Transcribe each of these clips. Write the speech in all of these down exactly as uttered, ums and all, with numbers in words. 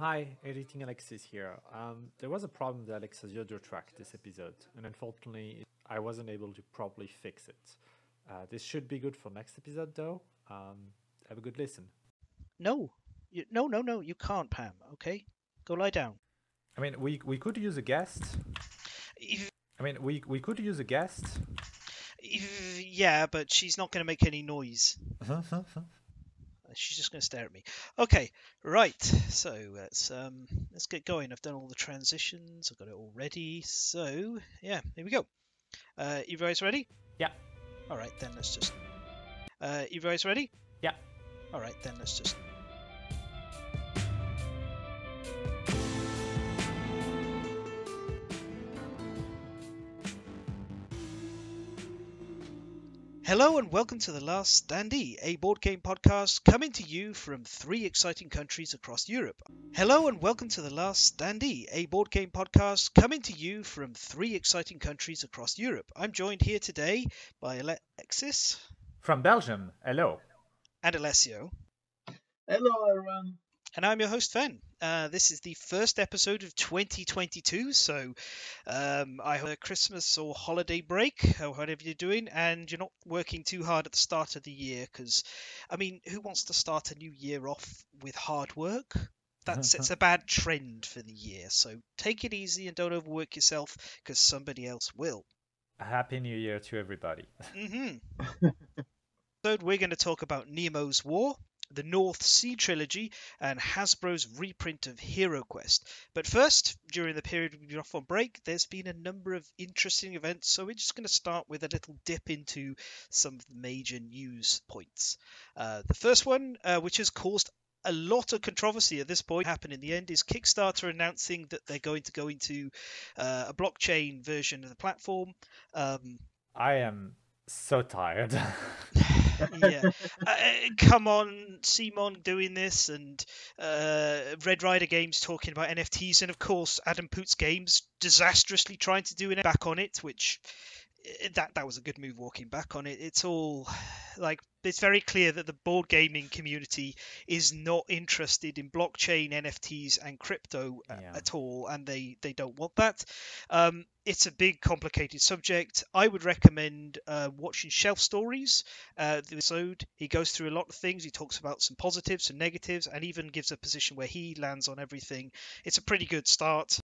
Hi, editing Alexis here. Um, there was a problem with Alexis' audio track this episode, and unfortunately I wasn't able to properly fix it. Uh, this should be good for next episode though. Um, have a good listen. No, you, no, no, no, you can't, Pam, okay? Go lie down. I mean, we, we could use a guest. If... I mean, we, we could use a guest. If... Yeah, but she's not going to make any noise. She's just going to stare at me. Okay, right. So let's um, let's get going. I've done all the transitions. I've got it all ready. So yeah, here we go. Uh, you guys ready? Yeah. All right, then let's just. Uh, you guys ready? Yeah. All right, then let's just. Hello and welcome to The Last Standee, a board game podcast coming to you from three exciting countries across Europe. Hello and welcome to The Last Standee, a board game podcast coming to you from three exciting countries across Europe. I'm joined here today by Alexis. From Belgium, hello. And Alessio. Hello everyone. And I'm your host, Fenn. Uh, this is the first episode of twenty twenty-two, so um, I hope Christmas or holiday break, or whatever you're doing, and you're not working too hard at the start of the year, because, I mean, who wants to start a new year off with hard work? That sets a bad trend for the year, so take it easy and don't overwork yourself, because somebody else will. A happy new year to everybody. Mm-hmm. So we're going to talk about Nemo's War, the North Sea trilogy, and Hasbro's reprint of HeroQuest. But first, during the period we've been off on break, there's been a number of interesting events, so we're just going to start with a little dip into some of the major news points. Uh, the first one, uh, which has caused a lot of controversy at this point, happened in the end, is Kickstarter announcing that they're going to go into uh, a blockchain version of the platform. Um, I am so tired. Yeah, uh, come on, Simon doing this, and uh, Red Rider Games talking about N F Ts, and of course Adam Poots Games disastrously trying to do it back on it, which that that was a good move walking back on it. It's all like it's very clear that the board gaming community is not interested in blockchain, N F Ts, and crypto yeah. at all, and they they don't want that. Um, it's a big, complicated subject. I would recommend uh, watching Shelf Stories. Uh, the episode he goes through a lot of things. He talks about some positives, some negatives, and even gives a position where he lands on everything. It's a pretty good start,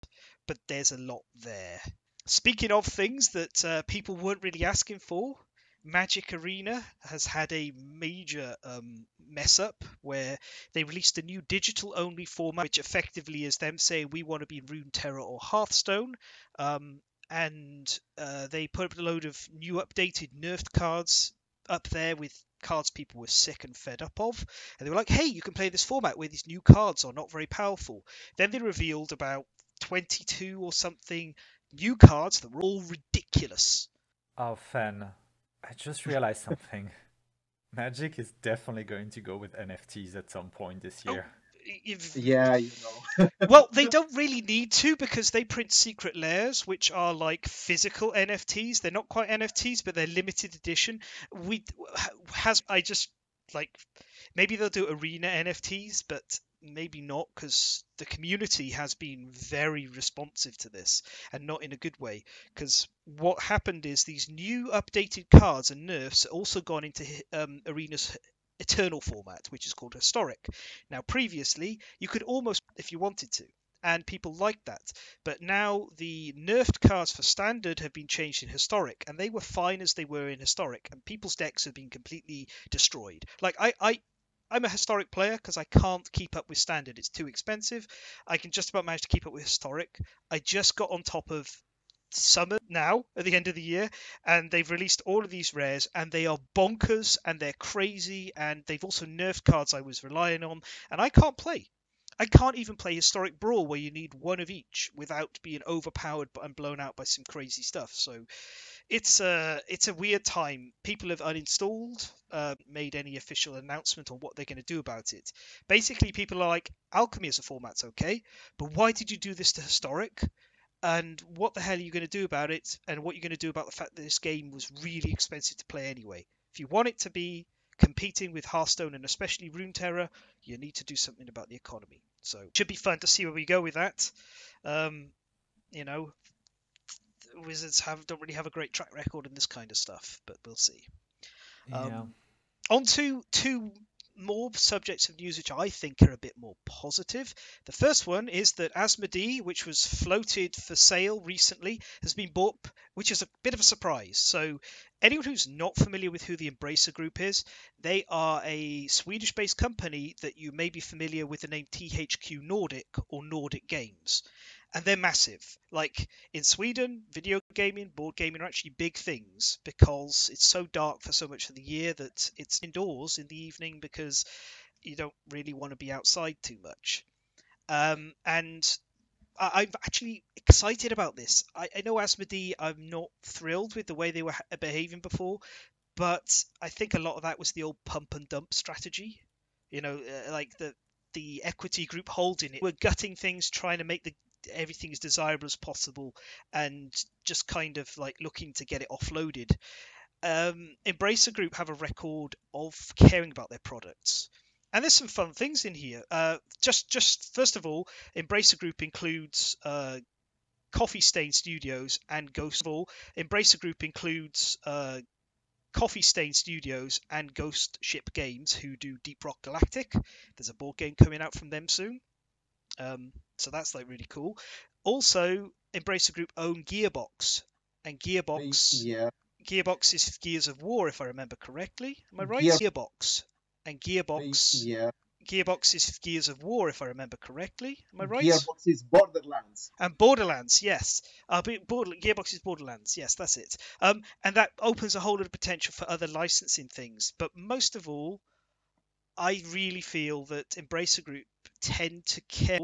but there's a lot there. Speaking of things that uh, people weren't really asking for, Magic Arena has had a major um, mess up where they released a new digital-only format, which effectively is them saying we want to be Runeterra or Hearthstone, um, and uh, they put up a load of new updated nerfed cards up there with cards people were sick and fed up of, and they were like, hey, you can play this format where these new cards are not very powerful. Then they revealed about twenty-two or something new cards that were all ridiculous. Oh, Fenn, I just realized something. Magic is definitely going to go with N F Ts at some point this year. Oh, if... Yeah, you know. Well, they don't really need to, because they print Secret Lairs, which are like physical N F Ts. They're not quite N F Ts, but they're limited edition. We has I just like maybe they'll do Arena N F Ts, but maybe not, because the community has been very responsive to this, and not in a good way, because what happened is these new updated cards and nerfs also gone into um, Arena's Eternal format, which is called Historic. Now previously you could almost if you wanted to, and people liked that, but now the nerfed cards for Standard have been changed in Historic, and they were fine as they were in Historic, and people's decks have been completely destroyed. Like I, I I'm a Historic player because I can't keep up with Standard. It's too expensive. I can just about manage to keep up with Historic. I just got on top of Summer now at the end of the year, and they've released all of these rares, and they are bonkers, and they're crazy, and they've also nerfed cards I was relying on, and I can't play. I can't even play Historic Brawl, where you need one of each without being overpowered and blown out by some crazy stuff. So it's a, it's a weird time. People have uninstalled, uh, made any official announcement on what they're going to do about it. Basically, people are like, Alchemy as a format's okay, but why did you do this to Historic? And what the hell are you going to do about it? And what are you going to do about the fact that this game was really expensive to play anyway? If you want it to be competing with Hearthstone and especially Runeterra, you need to do something about the economy. So it should be fun to see where we go with that. Um, you know, Wizards have don't really have a great track record in this kind of stuff, but we'll see. Um, yeah. On to two more subjects of news which I think are a bit more positive. The first one is that Asmodee, which was floated for sale recently, has been bought, which is a bit of a surprise. So anyone who's not familiar with who the Embracer Group is, they are a Swedish-based company that you may be familiar with the name T H Q Nordic or Nordic Games. And they're massive. Like, in Sweden, video gaming, board gaming are actually big things because it's so dark for so much of the year that it's indoors in the evening because you don't really want to be outside too much. Um, and I- I'm actually excited about this. I, I know Asmodee, I'm not thrilled with the way they were ha- behaving before, but I think a lot of that was the old pump and dump strategy. You know, uh, like the, the equity group holding it. We're gutting things, trying to make the everything as desirable as possible and just kind of like looking to get it offloaded. um Embracer Group have a record of caring about their products, and there's some fun things in here. Uh just just first of all, Embracer Group includes uh Coffee Stain Studios and Ghost of All. Embracer Group includes uh Coffee Stain Studios and Ghost Ship Games, who do Deep Rock Galactic. There's a board game coming out from them soon. Um, so that's like really cool. Also, Embracer Group own Gearbox, and Gearbox, yeah. Gearbox is Gears of War, if I remember correctly. Am I right? Gear- Gearbox and Gearbox, yeah. Gearbox is Gears of War, if I remember correctly. Am I right? Gearbox is Borderlands. And Borderlands, yes. Uh, Border- Gearbox is Borderlands, yes, that's it. Um, and that opens a whole lot of potential for other licensing things. But most of all, I really feel that Embracer Group tend to care.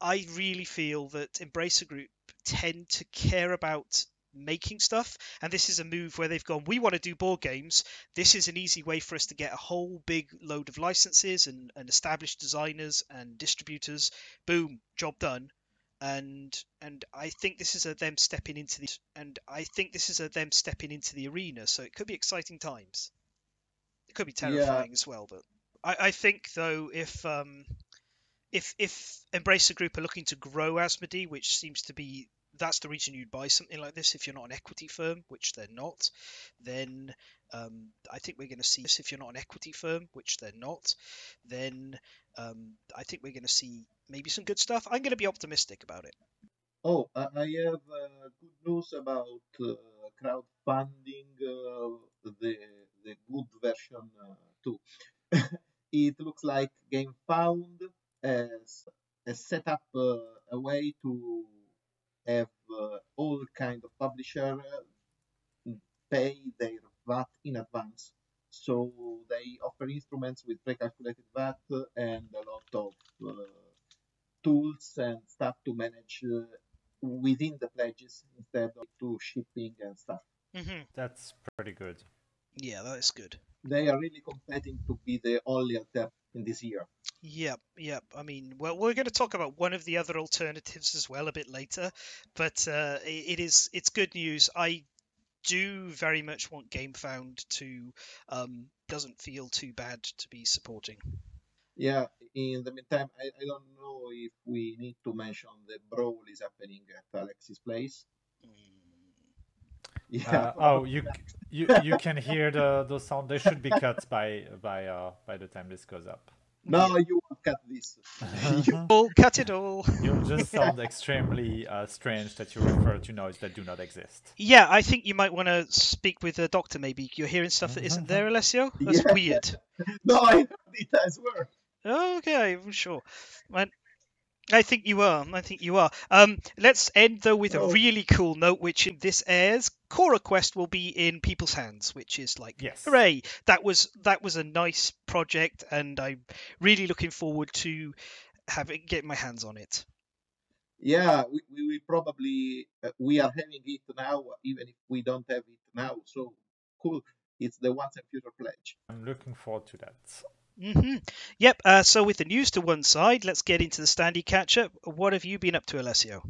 I really feel that Embracer Group tend to care about making stuff, and this is a move where they've gone, we want to do board games. This is an easy way for us to get a whole big load of licenses and, and established designers and distributors. Boom, job done. And and I think this is a them stepping into the and I think this is a them stepping into the arena. So it could be exciting times. It could be terrifying yeah. as well, but I, I think though if um, if if Embracer Group are looking to grow Asmodee, which seems to be that's the reason you'd buy something like this if you're not an equity firm, which they're not. Then um, I think we're going to see this if you're not an equity firm, which they're not. Then um, I think we're going to see maybe some good stuff. I'm going to be optimistic about it. Oh, I have uh, good news about uh, crowdfunding uh, the. the good version uh, too. It looks like GameFound has, has set up uh, a way to have uh, all kind of publisher pay their V A T in advance. So they offer instruments with pre-calculated V A T and a lot of uh, tools and stuff to manage uh, within the pledges instead of to shipping and stuff. Mm-hmm. That's pretty good. Yeah, that is good. They are really competing to be the only attempt in this year. Yep, yep. I mean, well, we're going to talk about one of the other alternatives as well a bit later, but uh, it is it's good news. I do very much want GameFound to um, doesn't feel too bad to be supporting. Yeah. In the meantime, I, I don't know if we need to mention the brawl is happening at Alexis' place. Mm. Yeah. Uh, oh, you you you can hear the, the sound. They should be cut by by uh, by the time this goes up. No, you won't cut this. You will cut it all. You'll just sound extremely uh, strange that you refer to noise that do not exist. Yeah, I think you might want to speak with a doctor. Maybe you're hearing stuff that isn't there, Alessio. That's yeah. weird. No, I heard it as well. Okay, I'm sure. Man. I think you are. I think you are. Um, let's end, though, with oh. a really cool note, which in this airs, HeroQuest will be in people's hands, which is like, yes. hooray! That was that was a nice project, and I'm really looking forward to having getting my hands on it. Yeah, we, we, we probably, uh, we are having it now, even if we don't have it now. So, cool. It's the Once and Future Pledge. I'm looking forward to that. Mm-hmm. Yep, uh, so with the news to one side, let's get into the standee catch-up. What have you been up to, Alessio?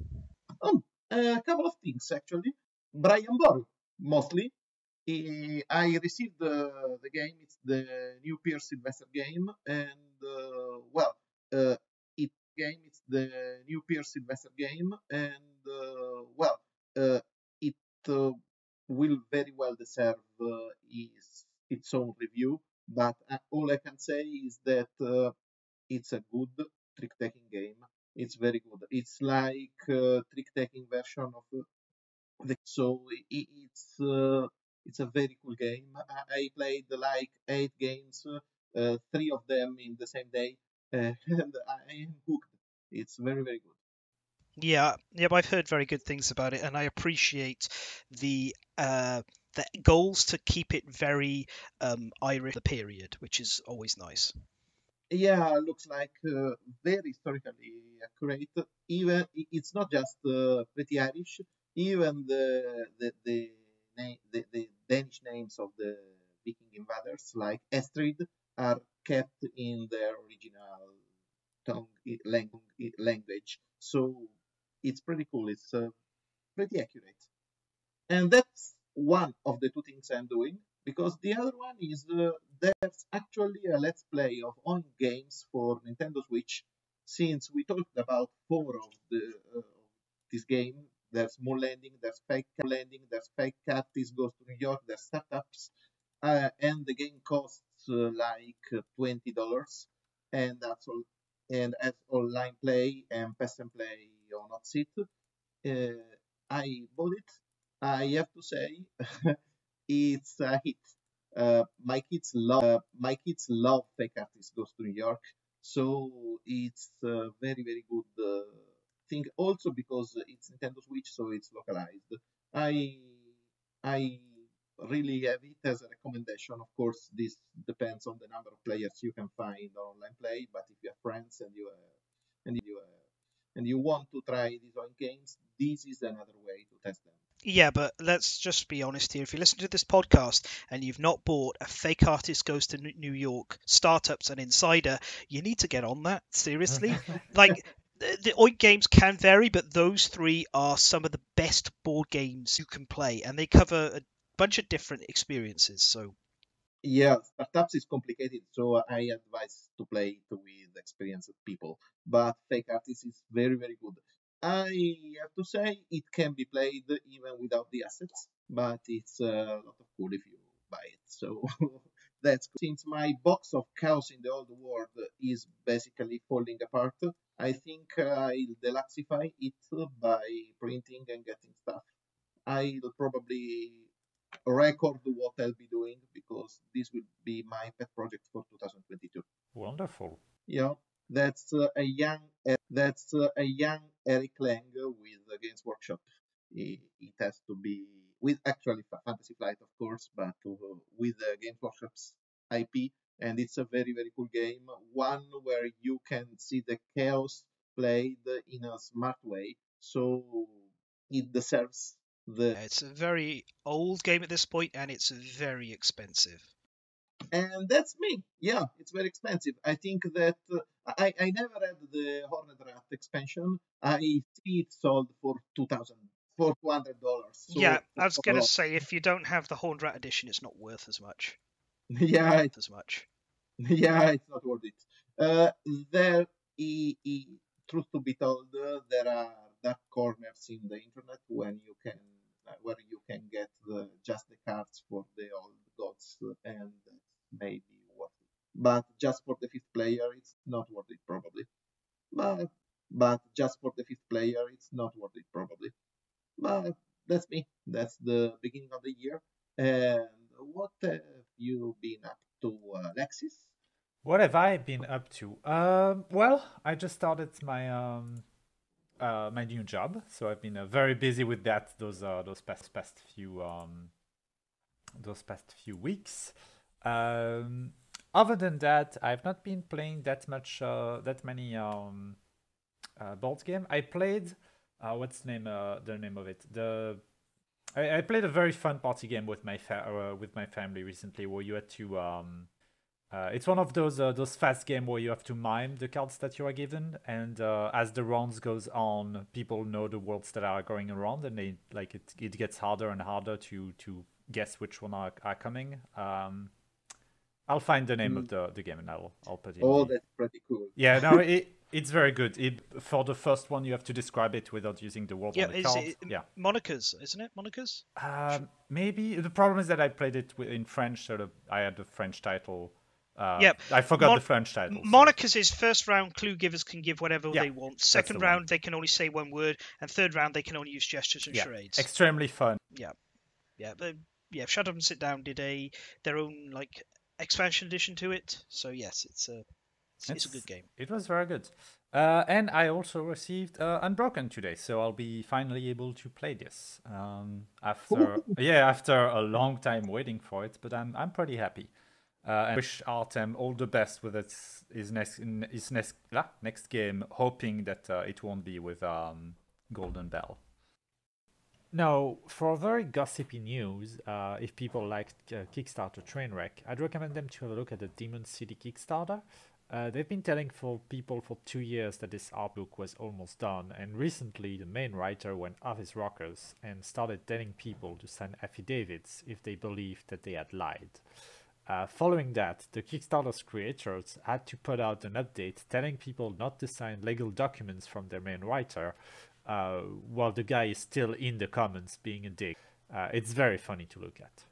Oh, a couple of things, actually. Brian Boru, mostly. I received the, the game. It's the new Peer Sylvester game, and uh, well, uh, it game. It's the new Peer Sylvester game, and uh, well, uh, it uh, will very well deserve uh, its its own review. But uh, all I can say is that uh, it's a good trick-taking game. It's very good. It's like uh, trick-taking version of the so it, it's. Uh, It's a very cool game. I played like eight games, uh, three of them in the same day, uh, and I am hooked. It's very, very good. Yeah, yeah, I've heard very good things about it, and I appreciate the uh, the goals to keep it very um, Irish, the period, which is always nice. Yeah, looks like uh, very historically accurate. Even it's not just uh, pretty Irish. Even the the, the Name, the, the Danish names of the Viking invaders, like Estrid, are kept in their original tongue language. So it's pretty cool. It's uh, pretty accurate. And that's one of the two things I'm doing, because the other one is uh, there's actually a Let's Play of own games for Nintendo Switch. Since we talked about four of the uh, this game, there's Moon Landing, there's Fake Cat Landing, there's Fake Cat, This Goes to New York, there's Startups, uh, and the game costs uh, like twenty dollars, and that's all, and as online play and pass and play on Oddsit. Uh, I bought it. I have to say, it's a hit. Uh, my kids love, uh, my kids love Fake Cat, This Goes to New York, so it's uh, very, very good. Uh, Also, because it's Nintendo Switch, so it's localized. I I really have it as a recommendation. Of course, this depends on the number of players you can find on online play. But if you have friends and you uh, and you uh, and you want to try these own games, this is another way to test them. Yeah, but let's just be honest here. If you listen to this podcast and you've not bought a Fake Artist Goes to New York, Startups, and Insider, you need to get on that. Seriously, like. The O I G games can vary, but those three are some of the best board games you can play, and they cover a bunch of different experiences. So, yeah, Startups is complicated, so I advise to play it with experienced people. But Fake Artists is very, very good. I have to say it can be played even without the assets, but it's a lot of cool if you buy it. So that's cool. Since my box of Chaos in the Old World is basically falling apart, I think I'll deluxify it by printing and getting stuff. I'll probably record what I'll be doing, because this will be my pet project for twenty twenty-two. Wonderful. Yeah, that's uh, a young that's uh, a young Eric Lang with the Games Workshop. It, it has to be with actually Fantasy Flight, of course, but uh, with the Games Workshop's I P. And it's a very, very cool game, one where you can see the chaos played in a smart way, so it deserves the... It's a very old game at this point, and it's very expensive. And that's me. Yeah, it's very expensive. I think that... Uh, I, I never had the Horned Rat expansion. I see it sold for two thousand dollars. For two hundred dollars. So yeah, I was going to say, if you don't have the Horned Rat edition, it's not worth as much. Yeah, it's as much. Yeah, it's not worth it. Uh, there, e, e, truth to be told, uh, there are dark corners in the internet when you can, uh, where you can get the, just the cards for the old gods, and maybe worth it. But just for the fifth player, it's not worth it probably. But but just for the fifth player, it's not worth it probably. But that's me. That's the beginning of the year. And what have you been up to, Alexis? What have I been up to? Um, well, I just started my um, uh, my new job, so I've been uh, very busy with that those uh, those past past few um, those past few weeks. Um, other than that, I've not been playing that much uh, that many um, uh, board game. I played uh, what's name uh, the name of it the. I, I played a very fun party game with my fa uh, with my family recently, where you had to. Um, uh, it's one of those uh, those fast games where you have to mime the cards that you are given, and uh, as the rounds goes on, people know the worlds that are going around, and they like it. It gets harder and harder to to guess which one are, are coming. Um, I'll find the name mm. of the, the game and I'll, I'll put it. Oh, in. That's pretty cool. Yeah, no, it, it's very good. It, for the first one, you have to describe it without using the word yeah, on the card. It, yeah, monikers, isn't it? Monikers? Um, maybe. The problem is that I played it in French, so the, I had the French title. Uh, yep. I forgot Mon the French title. So. Monikers is first round, clue givers can give whatever yeah, they want. Second the round, one. they can only say one word. And third round, they can only use gestures and yeah, charades. Extremely fun. Yeah. Yeah, but, yeah. Shut Up and Sit Down did a their own, like, expansion edition to it, so yes, it's a it's, it's a good game. It was very good, uh, and I also received uh, Unbroken today, so I'll be finally able to play this um, after yeah after a long time waiting for it. But I'm I'm pretty happy. Uh, and wish Artem all the best with its, his next his next ah, next game, hoping that uh, it won't be with um, Golden Bell. Now, for very gossipy news, uh, if people like uh, Kickstarter Trainwreck, I'd recommend them to have a look at the Demon City Kickstarter. Uh, they've been telling for people for two years that this art book was almost done, and recently the main writer went off his rockers and started telling people to send affidavits if they believed that they had lied. Uh, following that, the Kickstarter's creators had to put out an update telling people not to sign legal documents from their main writer, Uh, while the guy is still in the comments being a dick. Uh, it's very funny to look at.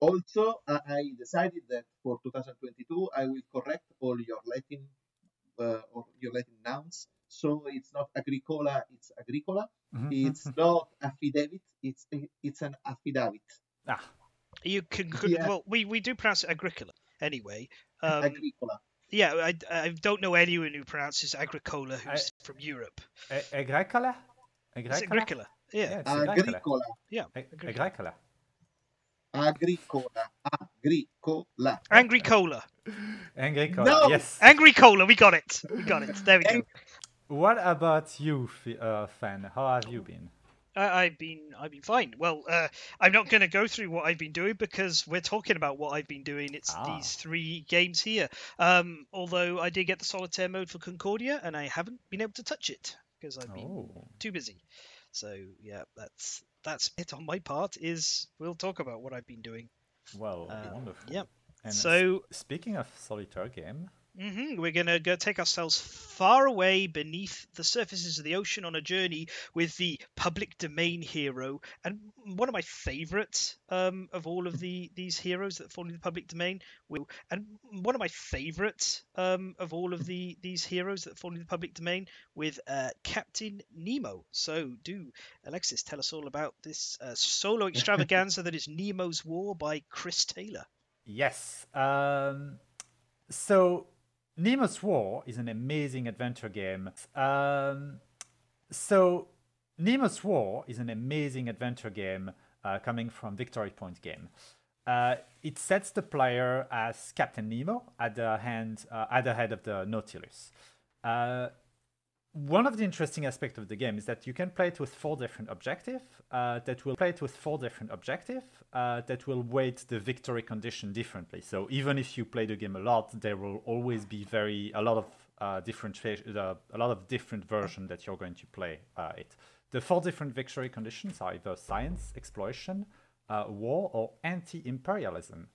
Also, uh, I decided that for two thousand twenty-two, I will correct all your Latin uh, or your Latin nouns. So it's not agricola, it's agricola. Mm-hmm. It's not affidavit, it's it's an affidavit. Ah, you can. Yeah. Well, we we do pronounce it agricola anyway. Um, agricola. Yeah, I, I don't know anyone who pronounces agricola who's I, from Europe. Agricola? It's agricola. Yeah. yeah it's agricola. Yeah. Agricola. Agricola. Agricola. Agricola. Agricola. No! Yes. Agricola. We got it. We got it. There we go. What about you, uh, Fenn? How have you been? I've been I've been fine. Well, uh, I'm not going to go through what I've been doing because we're talking about what I've been doing. It's ah. these three games here. Um, although I did get the solitaire mode for Concordia, and I haven't been able to touch it because I've been oh. too busy. So yeah, that's that's it on my part. Is we'll talk about what I've been doing. Well, uh, wonderful. Yeah. And so speaking of solitaire game. Mm-hmm. We're going to go take ourselves far away beneath the surfaces of the ocean on a journey with the public domain hero. And one of my favourites um, of all of the these heroes that fall into the public domain. Will, and one of my favourites um, of all of the these heroes that fall into the public domain with uh, Captain Nemo. So do, Alexis, tell us all about this uh, solo extravaganza that is Nemo's War by Chris Taylor. Yes. Um, so... Nemo's War is an amazing adventure game. Um, so, Nemo's War is an amazing adventure game uh, coming from Victory Point Game. Uh, it sets the player as Captain Nemo at the, hand, uh, at the head of the Nautilus. Uh, one of the interesting aspects of the game is that you can play it with four different objectives uh, that will play it with four different objectives uh, that will weight the victory condition differently. So even if you play the game a lot, there will always be very a lot of uh, different uh, a lot of different versions that you're going to play uh, it. The four different victory conditions are either science, exploration, uh, war, or anti-imperialism.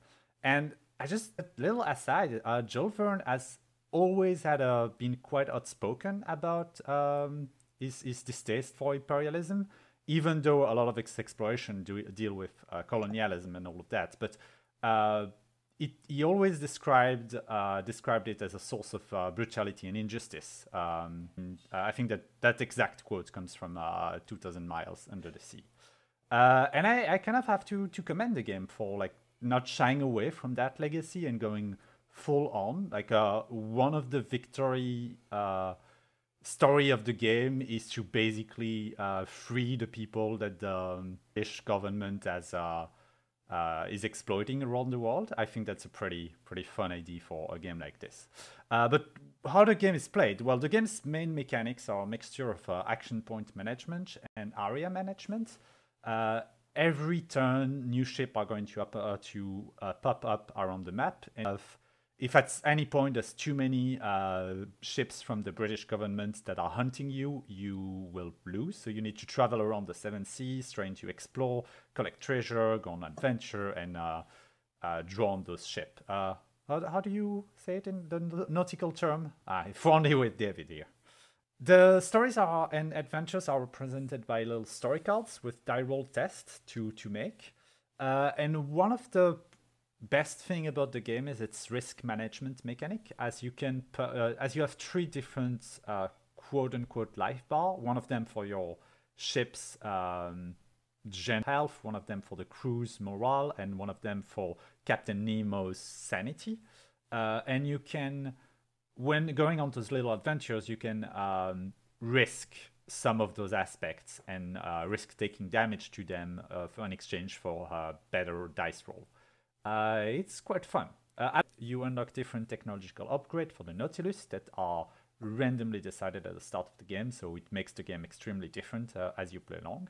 And I just a little aside, uh, Joel Verne has always had uh, been quite outspoken about um, his, his distaste for imperialism, even though a lot of its exploration do, deal with uh, colonialism and all of that. But uh, it, he always described uh, described it as a source of uh, brutality and injustice. Um, and I think that that exact quote comes from uh, two thousand miles Under the Sea. Uh, and I, I kind of have to, to commend the game for like not shying away from that legacy and going full on. Like uh, one of the victory uh, story of the game is to basically uh, free the people that the British government has, uh, uh, is exploiting around the world. I think that's a pretty pretty fun idea for a game like this. Uh, but how the game is played? Well, the game's main mechanics are a mixture of uh, action point management and area management. Uh, every turn, new ships are going to, up, uh, to uh, pop up around the map and have if at any point there's too many uh, ships from the British government that are hunting you, you will lose. So you need to travel around the seven seas, trying to explore, collect treasure, go on adventure, and uh, uh, draw on those ships. Uh, how, how do you say it in the nautical term? Ah, if only with David here. The stories are and adventures are represented by little story cards with die roll tests to, to make. Uh, and one of the best thing about the game is its risk management mechanic, as you can uh, as you have three different uh, quote-unquote life bar, one of them for your ship's um, gen health, one of them for the crew's morale, and one of them for Captain Nemo's sanity. Uh, and you can, when going on those little adventures, you can um, risk some of those aspects and uh, risk taking damage to them uh, for, in exchange for uh, better dice roll. Uh, it's quite fun. Uh, you unlock different technological upgrades for the Nautilus that are randomly decided at the start of the game, so it makes the game extremely different uh, as you play along.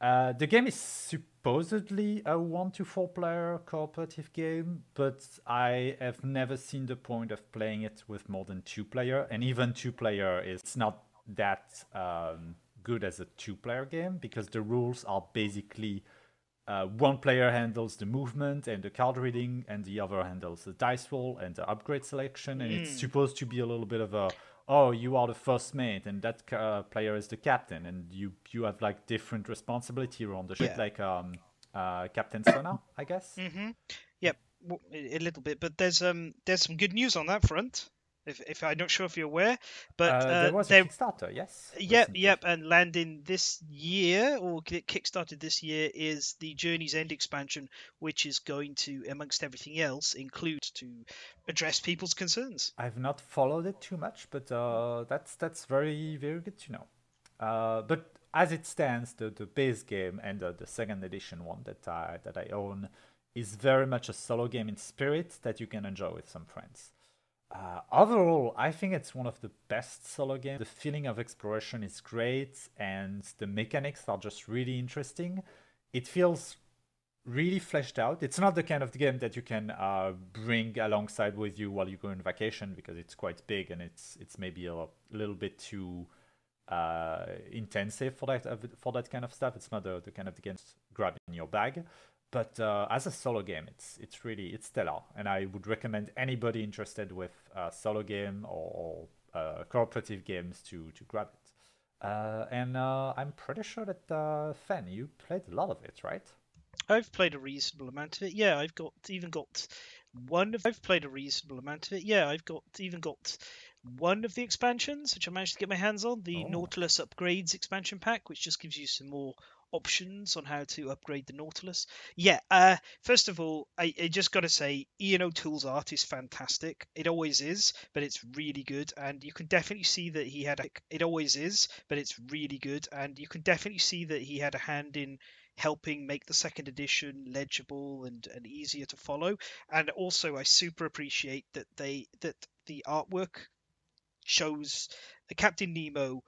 Uh, the game is supposedly a one to four player cooperative game, but I have never seen the point of playing it with more than two player, and even two player is it's not that um, good as a two player game, because the rules are basically Uh, one player handles the movement and the card reading, and the other handles the dice roll and the upgrade selection. And mm. it's supposed to be a little bit of a, oh, you are the first mate, and that uh, player is the captain, and you you have like different responsibility around the ship, yeah. like um, uh, Captain Sonar, I guess. Mm-hmm. Yep, well, a little bit, but there's um there's some good news on that front. If, if I'm not sure if you're aware, but uh, there was uh, a Kickstarter, yes. Yep, recently. yep, and landing this year, or kickstarted this year, is the Journey's End expansion, which is going to, amongst everything else, include to address people's concerns. I've not followed it too much, but uh, that's that's very very good to know. Uh, but as it stands, the the base game and the, the second edition one that I that I own is very much a solo game in spirit that you can enjoy with some friends. Uh, overall, I think it's one of the best solo games. The feeling of exploration is great, and the mechanics are just really interesting. It feels really fleshed out. It's not the kind of game that you can uh, bring alongside with you while you go on vacation, because it's quite big and it's it's maybe a little bit too uh, intensive for that for that kind of stuff. It's not the, the kind of game to grab in your bag. But uh, as a solo game, it's it's really it's stellar, and I would recommend anybody interested with uh, solo game or, or uh, cooperative games to to grab it. Uh, and uh, I'm pretty sure that uh, Fenn, you played a lot of it, right? I've played a reasonable amount of it. Yeah, I've got even got one of. I've played a reasonable amount of it. Yeah, I've got even got. one of the expansions, which I managed to get my hands on, the oh. Nautilus Upgrades expansion pack, which just gives you some more options on how to upgrade the Nautilus. Yeah, uh, first of all, I, I just got to say, Ian O'Toole's art is fantastic. It always is, but it's really good. And you can definitely see that he had... A, it always is, but it's really good. And you can definitely see that he had a hand in helping make the second edition legible and, and easier to follow. And also, I super appreciate that they that the artwork shows Captain Nemo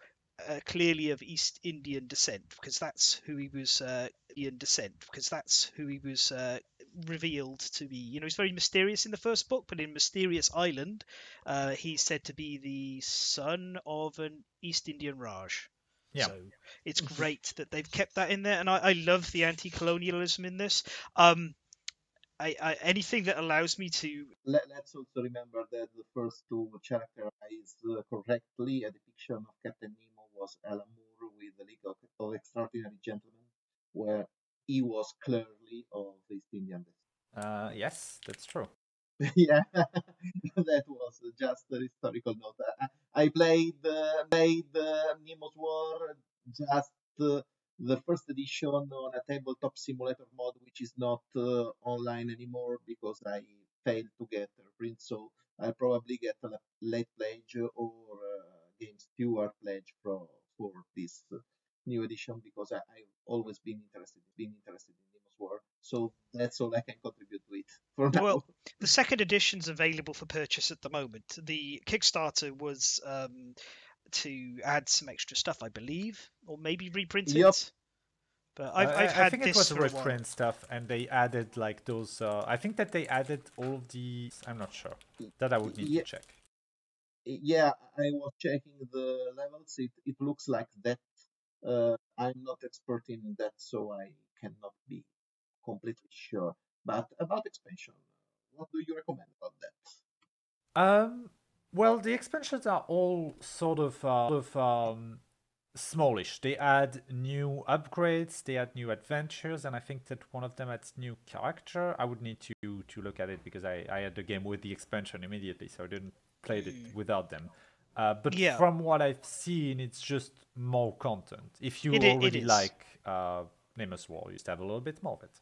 uh, clearly of East Indian descent, because that's who he was uh, Indian descent because that's who he was uh, revealed to be. You know, he's very mysterious in the first book, but in Mysterious Island, uh, he's said to be the son of an East Indian Raj. Yeah. So it's great that they've kept that in there, and I, I love the anti-colonialism in this. Um, I, I anything that allows me to Let, let's also remember that the first two characterize uh, correctly a depiction of Captain Nemo was Alan Moore with the League of, of Extraordinary Gentlemen, where he was clearly of East Indian descent. Uh, yes, that's true. Yeah, that was just a historical note. I, I played uh, played uh, Nemo's War, just. Uh, The first edition on a tabletop simulator mod, which is not uh, online anymore because I failed to get a print, so I'll probably get a late pledge or a Game Steward pledge from for this new edition, because I, I've always been interested been interested in Nemo's War, so that's all I can contribute to it for now. Well, the second edition's available for purchase at the moment. The Kickstarter was. Um, to add some extra stuff, I believe, or maybe reprint it. Yep. But I've, uh, I've had I think this it was for reprint stuff, and they added like those. Uh, I think that they added all of the. I'm not sure. That I would need yeah. to check. Yeah, I was checking the levels. It it looks like that. Uh, I'm not expert in that, so I cannot be completely sure. But about expansion, what do you recommend about that? Um. Well, the expansions are all sort of uh, sort of um. smallish. They add new upgrades, they add new adventures, and I think that one of them adds new character. I would need to to look at it because I, I had the game with the expansion immediately, so I didn't play it without them. Uh, but yeah. from what I've seen, it's just more content. If you it, already it like uh, Nemo's War, you just have a little bit more of it.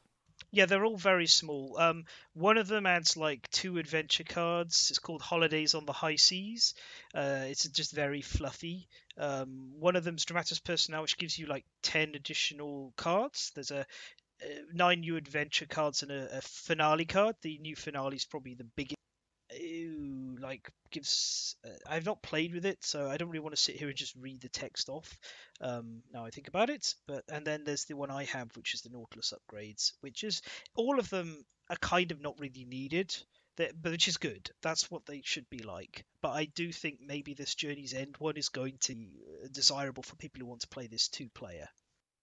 Yeah, they're all very small. Um, one of them adds like two adventure cards. It's called Holidays on the High Seas. Uh, it's just very fluffy. Um, one of them's Dramatis Personae, which gives you like ten additional cards. There's a uh, nine new adventure cards and a, a finale card. The new finale is probably the biggest. Ooh, like gives. Uh, I've not played with it, so I don't really want to sit here and just read the text off. Um, now I think about it, but and then there's the one I have, which is the Nautilus upgrades, which is all of them are kind of not really needed, but which is good. That's what they should be like. But I do think maybe this Journey's End one is going to be desirable for people who want to play this two-player.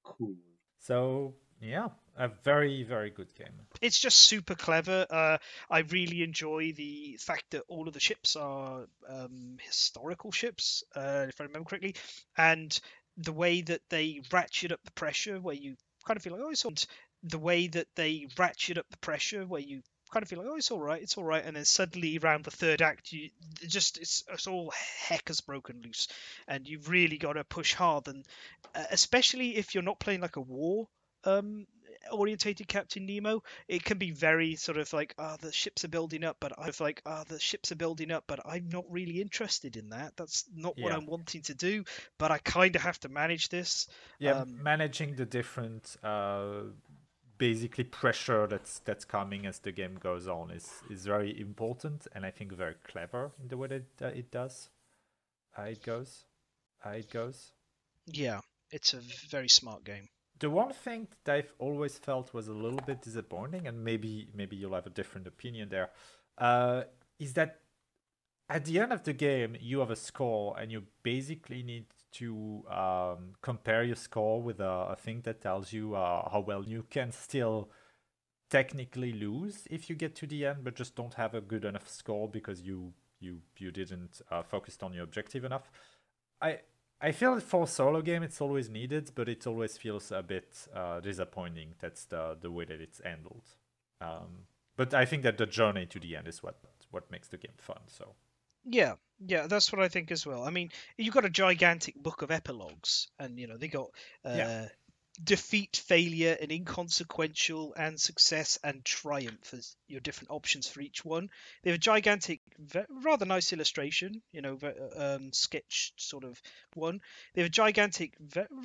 Cool. So. Yeah, a very, very good game. It's just super clever. Uh, I really enjoy the fact that all of the ships are um, historical ships, uh, if I remember correctly, and the way that they ratchet up the pressure where you kind of feel like, oh, it's all right. The way that they ratchet up the pressure where you kind of feel like, oh, it's all right, it's all right. And then suddenly around the third act, you just it's, it's all heck has broken loose. And you've really got to push hard. And uh, especially if you're not playing like a war Um, orientated Captain Nemo, it can be very sort of like, ah, oh, the ships are building up, but I've like, ah, oh, the ships are building up, but I'm not really interested in that. That's not yeah. what I'm wanting to do, but I kind of have to manage this. Yeah, um, managing the different, uh, basically pressure that's that's coming as the game goes on is is very important, and I think very clever in the way that uh, it does. Uh, it goes, uh, it goes. Yeah, it's a very smart game. The one thing that I've always felt was a little bit disappointing, and maybe maybe you'll have a different opinion there, uh, is that at the end of the game, you have a score, and you basically need to um, compare your score with a, a thing that tells you uh, how well you can still technically lose if you get to the end, but just don't have a good enough score because you you, you didn't uh, focus on your objective enough. I... I feel that for a solo game it's always needed, but it always feels a bit uh, disappointing. That's the the way that it's handled. Um, but I think that the journey to the end is what what makes the game fun. So. Yeah, yeah, that's what I think as well. I mean, you've got a gigantic book of epilogues, and you know they got uh, yeah. defeat, failure, and inconsequential, and success and triumph as your different options for each one. They have a gigantic, rather nice illustration, you know, um, sketched sort of one. They have a gigantic,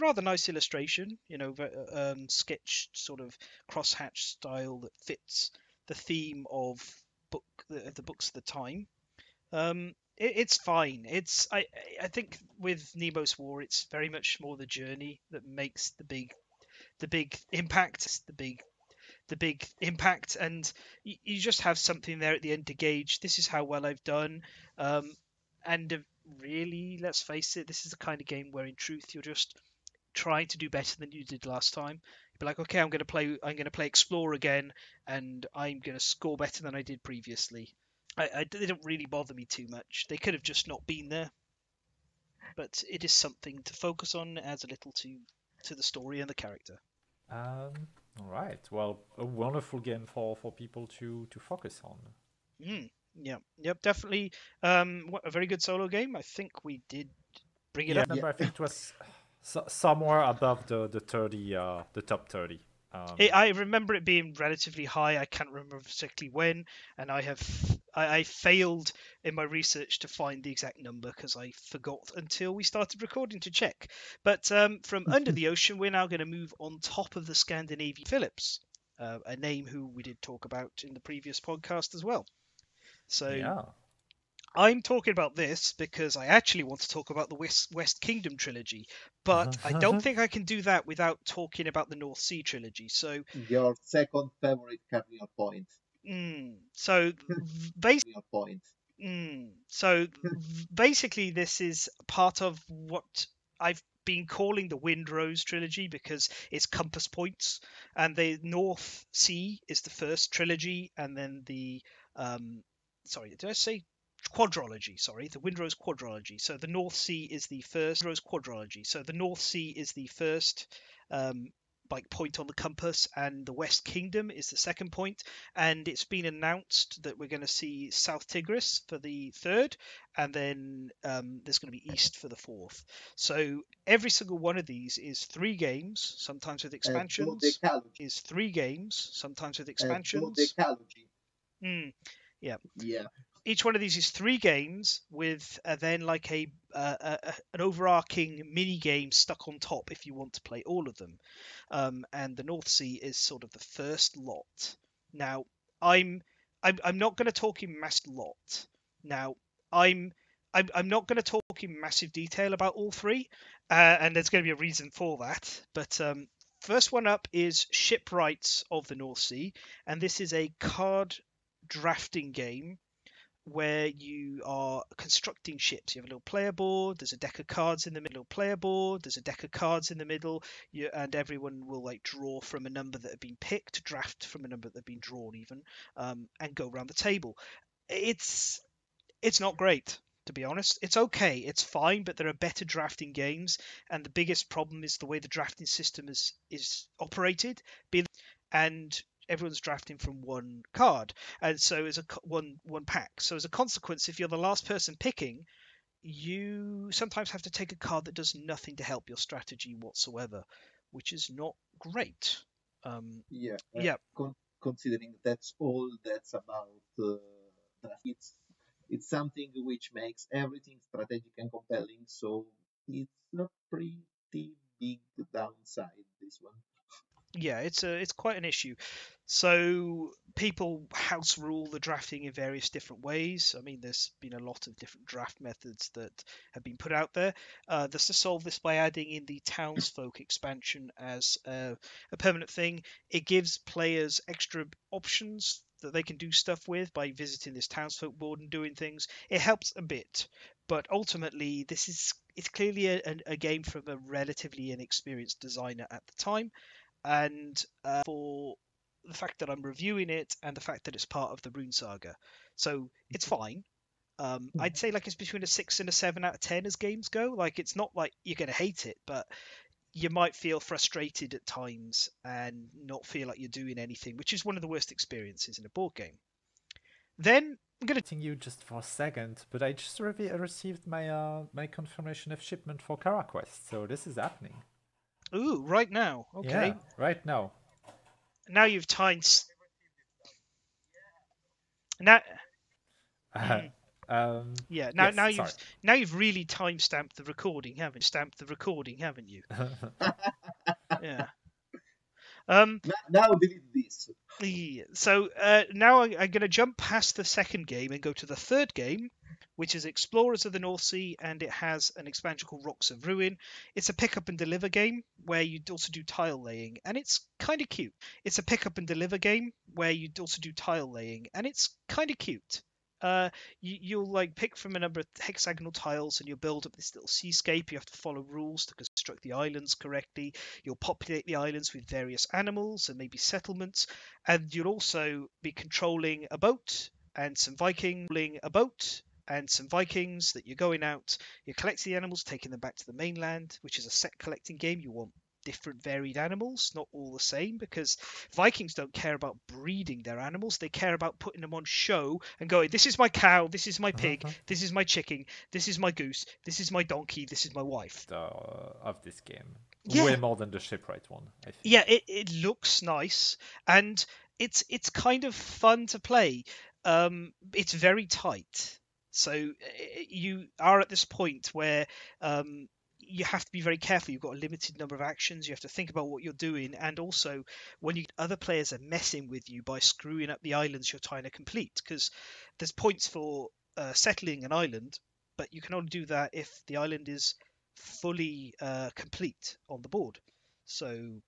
rather nice illustration, you know, um, sketched sort of crosshatch style that fits the theme of book of the books of the time. Um, It's fine. It's I I think with Nemo's War, it's very much more the journey that makes the big, the big impact. The big, the big impact, and you, you just have something there at the end to gauge. This is how well I've done. Um, and really, let's face it, this is the kind of game where, in truth, you're just trying to do better than you did last time. You'd be like, okay, I'm gonna play. I'm gonna play Explore again, and I'm gonna score better than I did previously. I, I, they don't really bother me too much. They could have just not been there, but it is something to focus on. Adds a little to to the story and the character. Um. All right. Well, a wonderful game for, for people to to focus on. Mm, yeah. Yep. Definitely. Um. A very good solo game. I think we did bring it yeah, up. Remember, yeah. I think it was so, somewhere above the the thirty, uh, the top thirty. Um, it, I remember it being relatively high. I can't remember exactly when, and I have I, I failed in my research to find the exact number because I forgot until we started recording to check. But um, from Under the Ocean, we're now going to move on top of the Scandinavian Phillips, uh, a name who we did talk about in the previous podcast as well. So yeah. I'm talking about this because I actually want to talk about the West, West Kingdom trilogy, but uh-huh. I don't think I can do that without talking about the North Sea trilogy. So your second favorite career point. Mm, so basically, point. Mm, so basically, this is part of what I've been calling the Windrose trilogy, because it's compass points, and the North Sea is the first trilogy, and then the um, sorry, did I say? quadrology sorry the Windrose quadrology so the North Sea is the first Windrose quadrology so the North Sea is the first um like point on the compass, and the West Kingdom is the second point, and it's been announced that we're going to see South Tigris for the third, and then um there's going to be East for the fourth. So every single one of these is three games, sometimes with expansions, is three games sometimes with expansions mm, yeah yeah Each one of these is three games with uh, then like a, uh, a an overarching mini game stuck on top if you want to play all of them. Um, and the North Sea is sort of the first lot. Now, I'm I'm, I'm not going to talk in mass lot. Now, I'm I'm, I'm not going to talk in massive detail about all three, uh, and there's going to be a reason for that. But um, first one up is Shipwrights of the North Sea, and this is a card drafting game where you are constructing ships. You have a little player board, there's a deck of cards in the middle, player board, there's a deck of cards in the middle, you, and everyone will like draw from a number that have been picked, draft from a number that have been drawn even, um, and go around the table. It's it's not great, to be honest. It's okay, it's fine, but there are better drafting games, and the biggest problem is the way the drafting system is, is operated, and everyone's drafting from one card, and so is a one one pack. So as a consequence, if you're the last person picking, you sometimes have to take a card that does nothing to help your strategy whatsoever, which is not great. Um, yeah, yeah. Con- considering that's all that's about, uh, it's it's something which makes everything strategic and compelling. So it's a pretty big downside, this one. Yeah, it's a it's quite an issue. So people house rule the drafting in various different ways. I mean, there's been a lot of different draft methods that have been put out there. Uh, this to solve this by adding in the Townsfolk expansion as a, a permanent thing. It gives players extra options that they can do stuff with by visiting this Townsfolk board and doing things. It helps a bit, but ultimately this is it's clearly a, a, a game from a relatively inexperienced designer at the time. And uh, for the fact that I'm reviewing it and the fact that it's part of the Rune Saga. So it's fine. Um, I'd say like it's between a six and a seven out of ten as games go. Like it's not like you're going to hate it, but you might feel frustrated at times and not feel like you're doing anything, which is one of the worst experiences in a board game. Then I'm going to... you just for a second, but I just re- received my uh, my confirmation of shipment for HeroQuest. So this is happening. Ooh, right now. Okay. Yeah, right now. Now you've timed... Now... Uh, um, yeah, now, yes, now, you've, now you've really time-stamped the recording, haven't you? Stamped the recording, haven't you? Yeah. Um, now delete this. Yeah, so uh, now I'm, I'm going to jump past the second game and go to the third game, which is Explorers of the North Sea, and it has an expansion called Rocks of Ruin. It's a pick-up and deliver game where you also do tile laying, and it's kind of cute. It's a pick-up and deliver game where you also do tile laying, and it's kind of cute. Uh, you, you'll like pick from a number of hexagonal tiles, and you'll build up this little seascape. You have to follow rules to construct the islands correctly. You'll populate the islands with various animals and maybe settlements, and you'll also be controlling a boat and some Vikings. A boat and some Vikings that you're going out. You're collecting the animals, taking them back to the mainland, which is a set collecting game. You want different varied animals, not all the same, because Vikings don't care about breeding their animals. They care about putting them on show and going, this is my cow, this is my pig, uh-huh. this is my chicken, this is my goose, this is my donkey, this is my wife. Uh, of this game. Yeah. Way more than the shipwright one, I think. Yeah, it, it looks nice, and it's it's kind of fun to play. Um, it's very tight. So you are at this point where... Um, you have to be very careful. You've got a limited number of actions. You have to think about what you're doing. And also, when you other players are messing with you by screwing up the islands you're trying to complete, because there's points for uh, settling an island, but you can only do that if the island is fully uh, complete on the board. So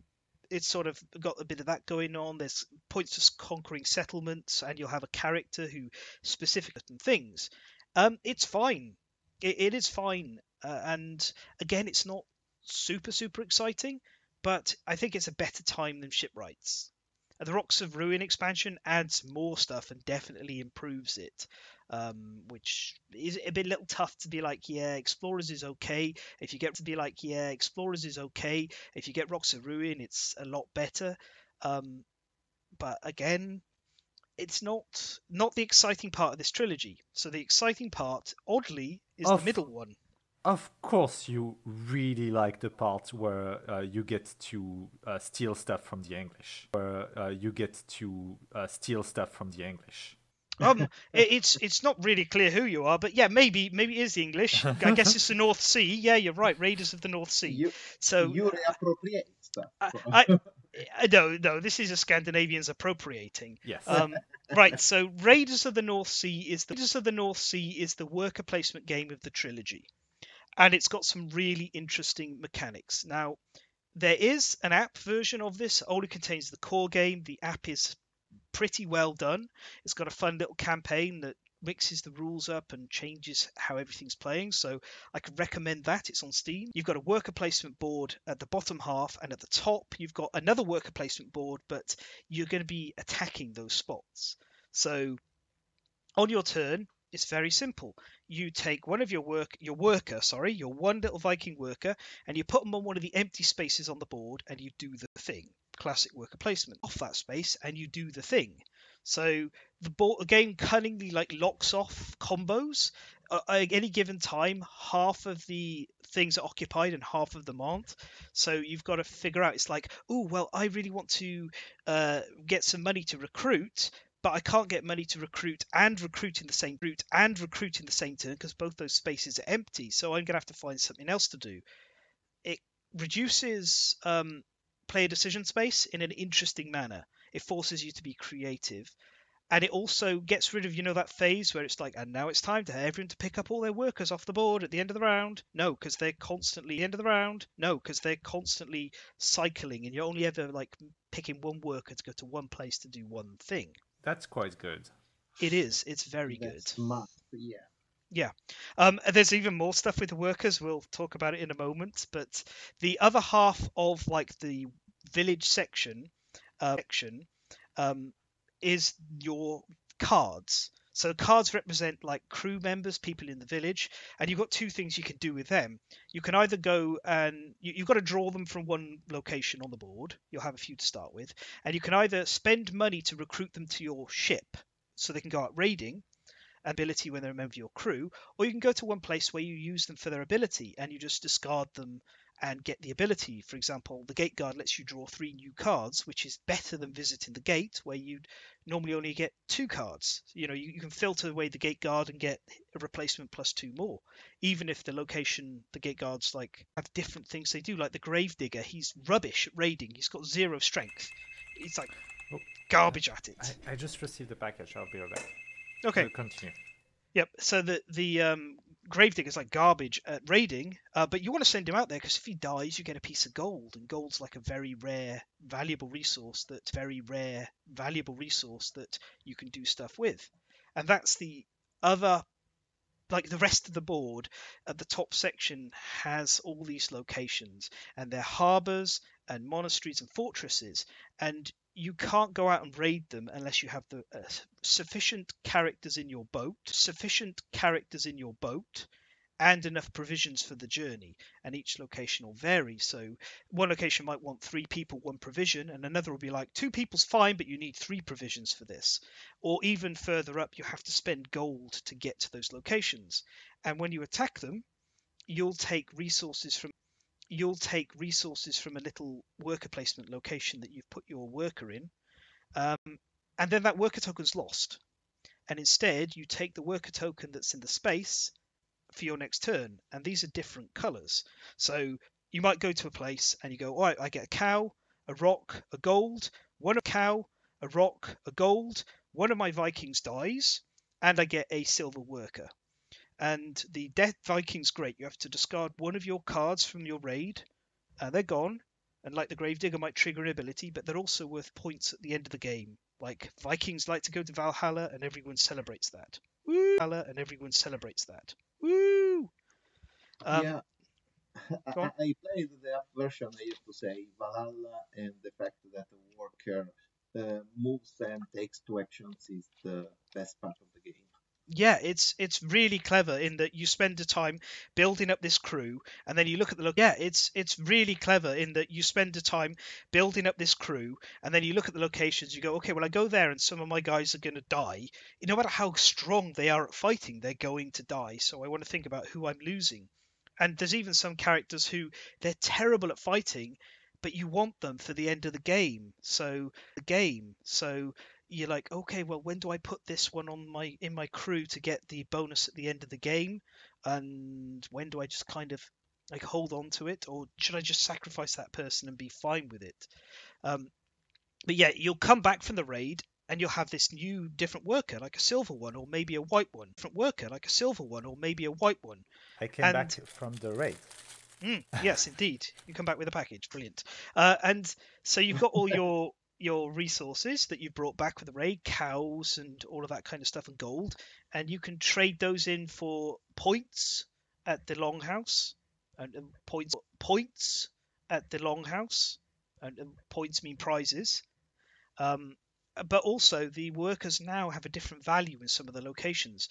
it's sort of got a bit of that going on. There's points of conquering settlements, and you'll have a character who specific things. Um, it's fine. It, it is fine. Uh, and again, it's not super, super exciting, but I think it's a better time than Shipwrights. The Rocks of Ruin expansion adds more stuff and definitely improves it, um, which is a bit little tough to be like, yeah, Explorers is okay. If you get to be like, yeah, Explorers is okay. If you get Rocks of Ruin, it's a lot better. Um, but again, it's not not the exciting part of this trilogy. So the exciting part, oddly, is of, the middle one. Of course, you really like the part where uh, you get to uh, steal stuff from the English. Where uh, you get to uh, steal stuff from the English. Um, it's it's not really clear who you are, but yeah, maybe maybe it is the English. I guess it's the North Sea. Yeah, you're right. Raiders of the North Sea. You, so you reappropriate stuff. I, I, I, no, no, this is a Scandinavians appropriating. Yes. Um, right. So Raiders of the North Sea is the Raiders of the North Sea is the worker placement game of the trilogy. And it's got some really interesting mechanics. Now, there is an app version of this. It only contains the core game. The app is pretty well done. It's got a fun little campaign that mixes the rules up and changes how everything's playing. So I could recommend that. It's on Steam. You've got a worker placement board at the bottom half. And at the top, you've got another worker placement board. But you're going to be attacking those spots. So on your turn, it's very simple. You take one of your work, your worker, sorry, your one little Viking worker, and you put them on one of the empty spaces on the board, and you do the thing. Classic worker placement. Off that space, and you do the thing. So the board, game cunningly like locks off combos. Uh, at any given time, half of the things are occupied and half of them aren't. So you've got to figure out. It's like, oh well, I really want to uh, get some money to recruit. But I can't get money to recruit and recruit in the same route and recruit in the same turn because both those spaces are empty. So I'm going to have to find something else to do. It reduces um, player decision space in an interesting manner. It forces you to be creative. And it also gets rid of, you know, that phase where it's like, and now it's time to have everyone to pick up all their workers off the board at the end of the round. No, because they're constantly the end of the round. No, because they're constantly cycling and you're only ever like picking one worker to go to one place to do one thing. That's quite good. It is. It's very That's good. Smart. Yeah. Yeah. Um, there's even more stuff with the workers. We'll talk about it in a moment. But the other half of like the village section, uh, section, um, is your cards. So cards represent like crew members, people in the village, and you've got two things you can do with them. You can either go and you, you've got to draw them from one location on the board. You'll have a few to start with, and you can either spend money to recruit them to your ship so they can go out raiding, ability when they're a member of your crew, or you can go to one place where you use them for their ability and you just discard them and get the ability. For example, the Gate Guard lets you draw three new cards, which is better than visiting the gate, where you'd normally only get two cards. You know, you, you can filter away the Gate Guard and get a replacement plus two more, even if the location, the Gate Guards, like, have different things they do. Like the Gravedigger, he's rubbish at raiding. He's got zero strength. He's, like, oh, garbage uh, at it. I, I just received the package. I'll be right back. Okay. We'll continue. Yep, so the... the um, Gravedigger's like garbage at raiding, uh, but you want to send him out there because if he dies, you get a piece of gold, and gold's like a very rare, valuable resource that very rare, valuable resource that you can do stuff with. And that's the other, like the rest of the board at the top section has all these locations, and they're harbors and monasteries and fortresses, and you can't go out and raid them unless you have the uh, sufficient characters in your boat, sufficient characters in your boat, and enough provisions for the journey. And each location will vary. So one location might want three people, one provision, and another will be like, two people's fine, but you need three provisions for this. Or even further up, you have to spend gold to get to those locations. And when you attack them, you'll take resources from You'll take resources from a little worker placement location that you've put your worker in, um, and then that worker token's lost. And instead, you take the worker token that's in the space for your next turn, and these are different colours. So you might go to a place and you go, all right, I get a cow, a rock, a gold, one a cow, a rock, a gold, one of my Vikings dies, and I get a silver worker. And the Death Viking's great. You have to discard one of your cards from your raid. Uh, they're gone. And like the Gravedigger might trigger an ability, but they're also worth points at the end of the game. Like, Vikings like to go to Valhalla, and everyone celebrates that. Woo! Valhalla, and everyone celebrates that. Woo! Um, yeah. I, I played the version, I used to say, Valhalla, and the fact that the worker uh, moves and takes two actions is the best part of the game. Yeah, it's it's really clever in that you spend the time building up this crew, and then you look at the lo- yeah, it's it's really clever in that you spend the time building up this crew, and then you look at the locations. You go, okay, well I go there, and some of my guys are going to die. No matter how strong they are at fighting, they're going to die. So I want to think about who I'm losing. And there's even some characters who they're terrible at fighting, but you want them for the end of the game. So the game. So you're like, okay, well, when do I put this one on my in my crew to get the bonus at the end of the game? And when do I just kind of like hold on to it, or should I just sacrifice that person and be fine with it? Um, but yeah, you'll come back from the raid. And you'll have this new different worker, like a silver one, or maybe a white one. Different worker, like a silver one, or maybe a white one. I came and... back from the raid. Mm, yes, indeed. You come back with a package. Brilliant. Uh, and so you've got all your your resources that you brought back with the raid, cows and all of that kind of stuff, and gold. And you can trade those in for points at the longhouse. And, and points, points at the longhouse. And, and points mean prizes. Um... But also, the workers now have a different value in some of the locations.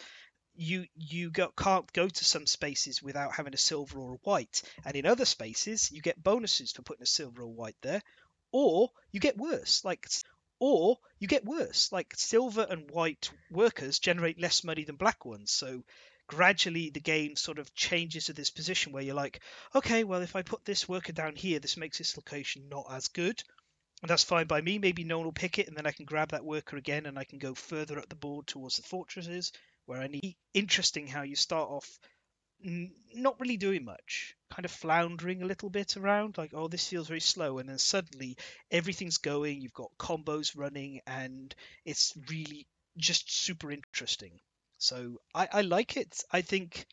You you go, can't go to some spaces without having a silver or a white. And in other spaces, you get bonuses for putting a silver or white there. Or you get worse. Like, or you get worse. Like, silver and white workers generate less money than black ones. So gradually, the game sort of changes to this position where you're like, okay, well, if I put this worker down here, this makes this location not as good. And that's fine by me. Maybe no one will pick it, and then I can grab that worker again, and I can go further up the board towards the fortresses where I need. Interesting how you start off n- not really doing much, kind of floundering a little bit around, like, oh, this feels very slow, and then suddenly everything's going. You've got combos running, and it's really just super interesting. So I, I like it. I think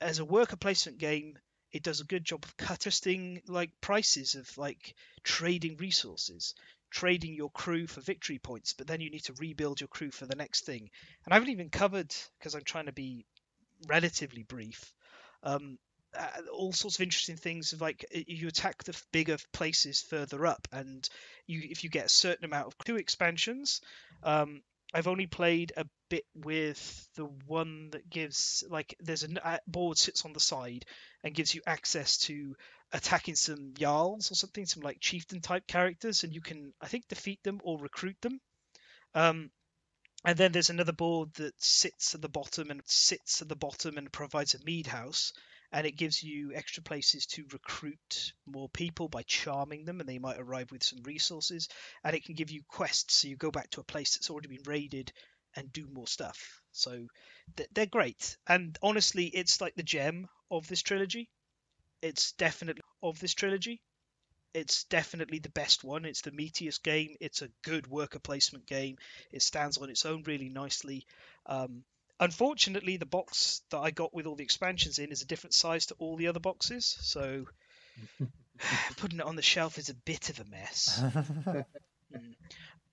as a worker placement game, it does a good job of cutting like prices of like trading resources, trading your crew for victory points, but then you need to rebuild your crew for the next thing. And I haven't even covered, because I'm trying to be relatively brief, um, all sorts of interesting things of like you attack the bigger places further up, and you if you get a certain amount of crew expansions. Um, I've only played a bit with the one that gives, like, there's a board sits on the side and gives you access to attacking some Jarls or something, some, like, chieftain-type characters, and you can, I think, defeat them or recruit them. Um, and then there's another board that sits at the bottom and sits at the bottom and provides a mead house, and it gives you extra places to recruit more people by charming them, and they might arrive with some resources. And it can give you quests, so you go back to a place that's already been raided and do more stuff. So th- they're great. And honestly, it's like the gem of this trilogy. It's definitely of this trilogy. It's definitely the best one. It's the meatiest game. It's a good worker placement game. It stands on its own really nicely. Um, Unfortunately, the box that I got with all the expansions in is a different size to all the other boxes, so putting it on the shelf is a bit of a mess. mm.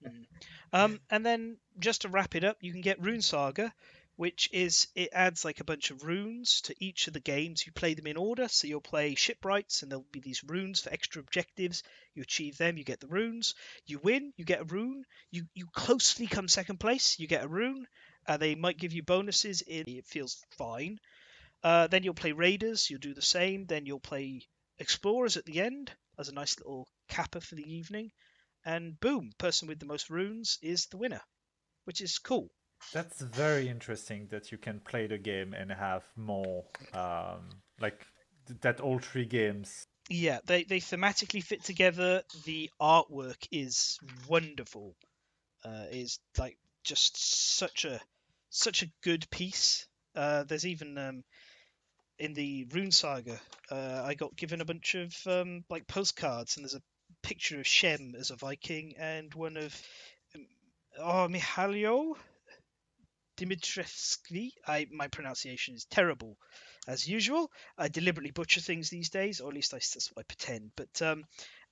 Mm. Um, and then, just to wrap it up, you can get Rune Saga, which is, it adds like a bunch of runes to each of the games. You play them in order, so you'll play Shipwrights, and there'll be these runes for extra objectives. You achieve them, you get the runes. You win, you get a rune. You, you closely come second place, you get a rune. Uh, they might give you bonuses. In, it feels fine. Uh, then you'll play Raiders. You'll do the same. Then you'll play Explorers at the end as a nice little capper for the evening. And boom, person with the most runes is the winner, which is cool. That's very interesting that you can play the game and have more, um, like that all three games. Yeah, they, they thematically fit together. The artwork is wonderful. Uh, it's like just such a such a good piece. Uh, there's even um, in the Rune Saga, uh, I got given a bunch of um, like postcards, and there's a picture of Shem as a Viking and one of um, oh Mihalio Dimitrievsky. I my pronunciation is terrible, as usual. I deliberately butcher things these days, or at least I, that's what I pretend. But um,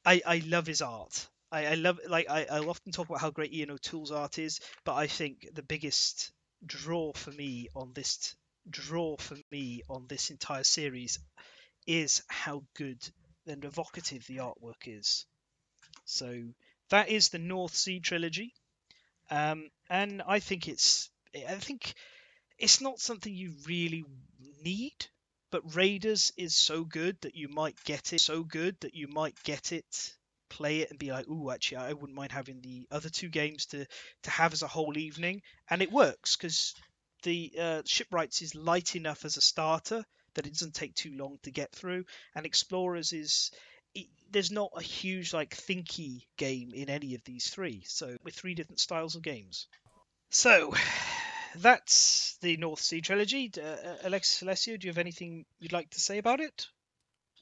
I I love his art. I, I love like I I'll often talk about how great Ian O'Toole's art is, but I think the biggest draw for me on this draw for me on this entire series is how good and evocative the artwork is. So that is the North Sea trilogy, um, and I think it's I think it's not something you really need, but Raiders is so good that you might get it. So good that you might get it. Play it and be like, ooh, actually, I wouldn't mind having the other two games to to have as a whole evening. And it works because the uh, Shipwrights is light enough as a starter that it doesn't take too long to get through. And Explorers is it, there's not a huge like thinky game in any of these three. So with three different styles of games. So that's the North Sea trilogy. Uh, Alexis, Alessio, do you have anything you'd like to say about it?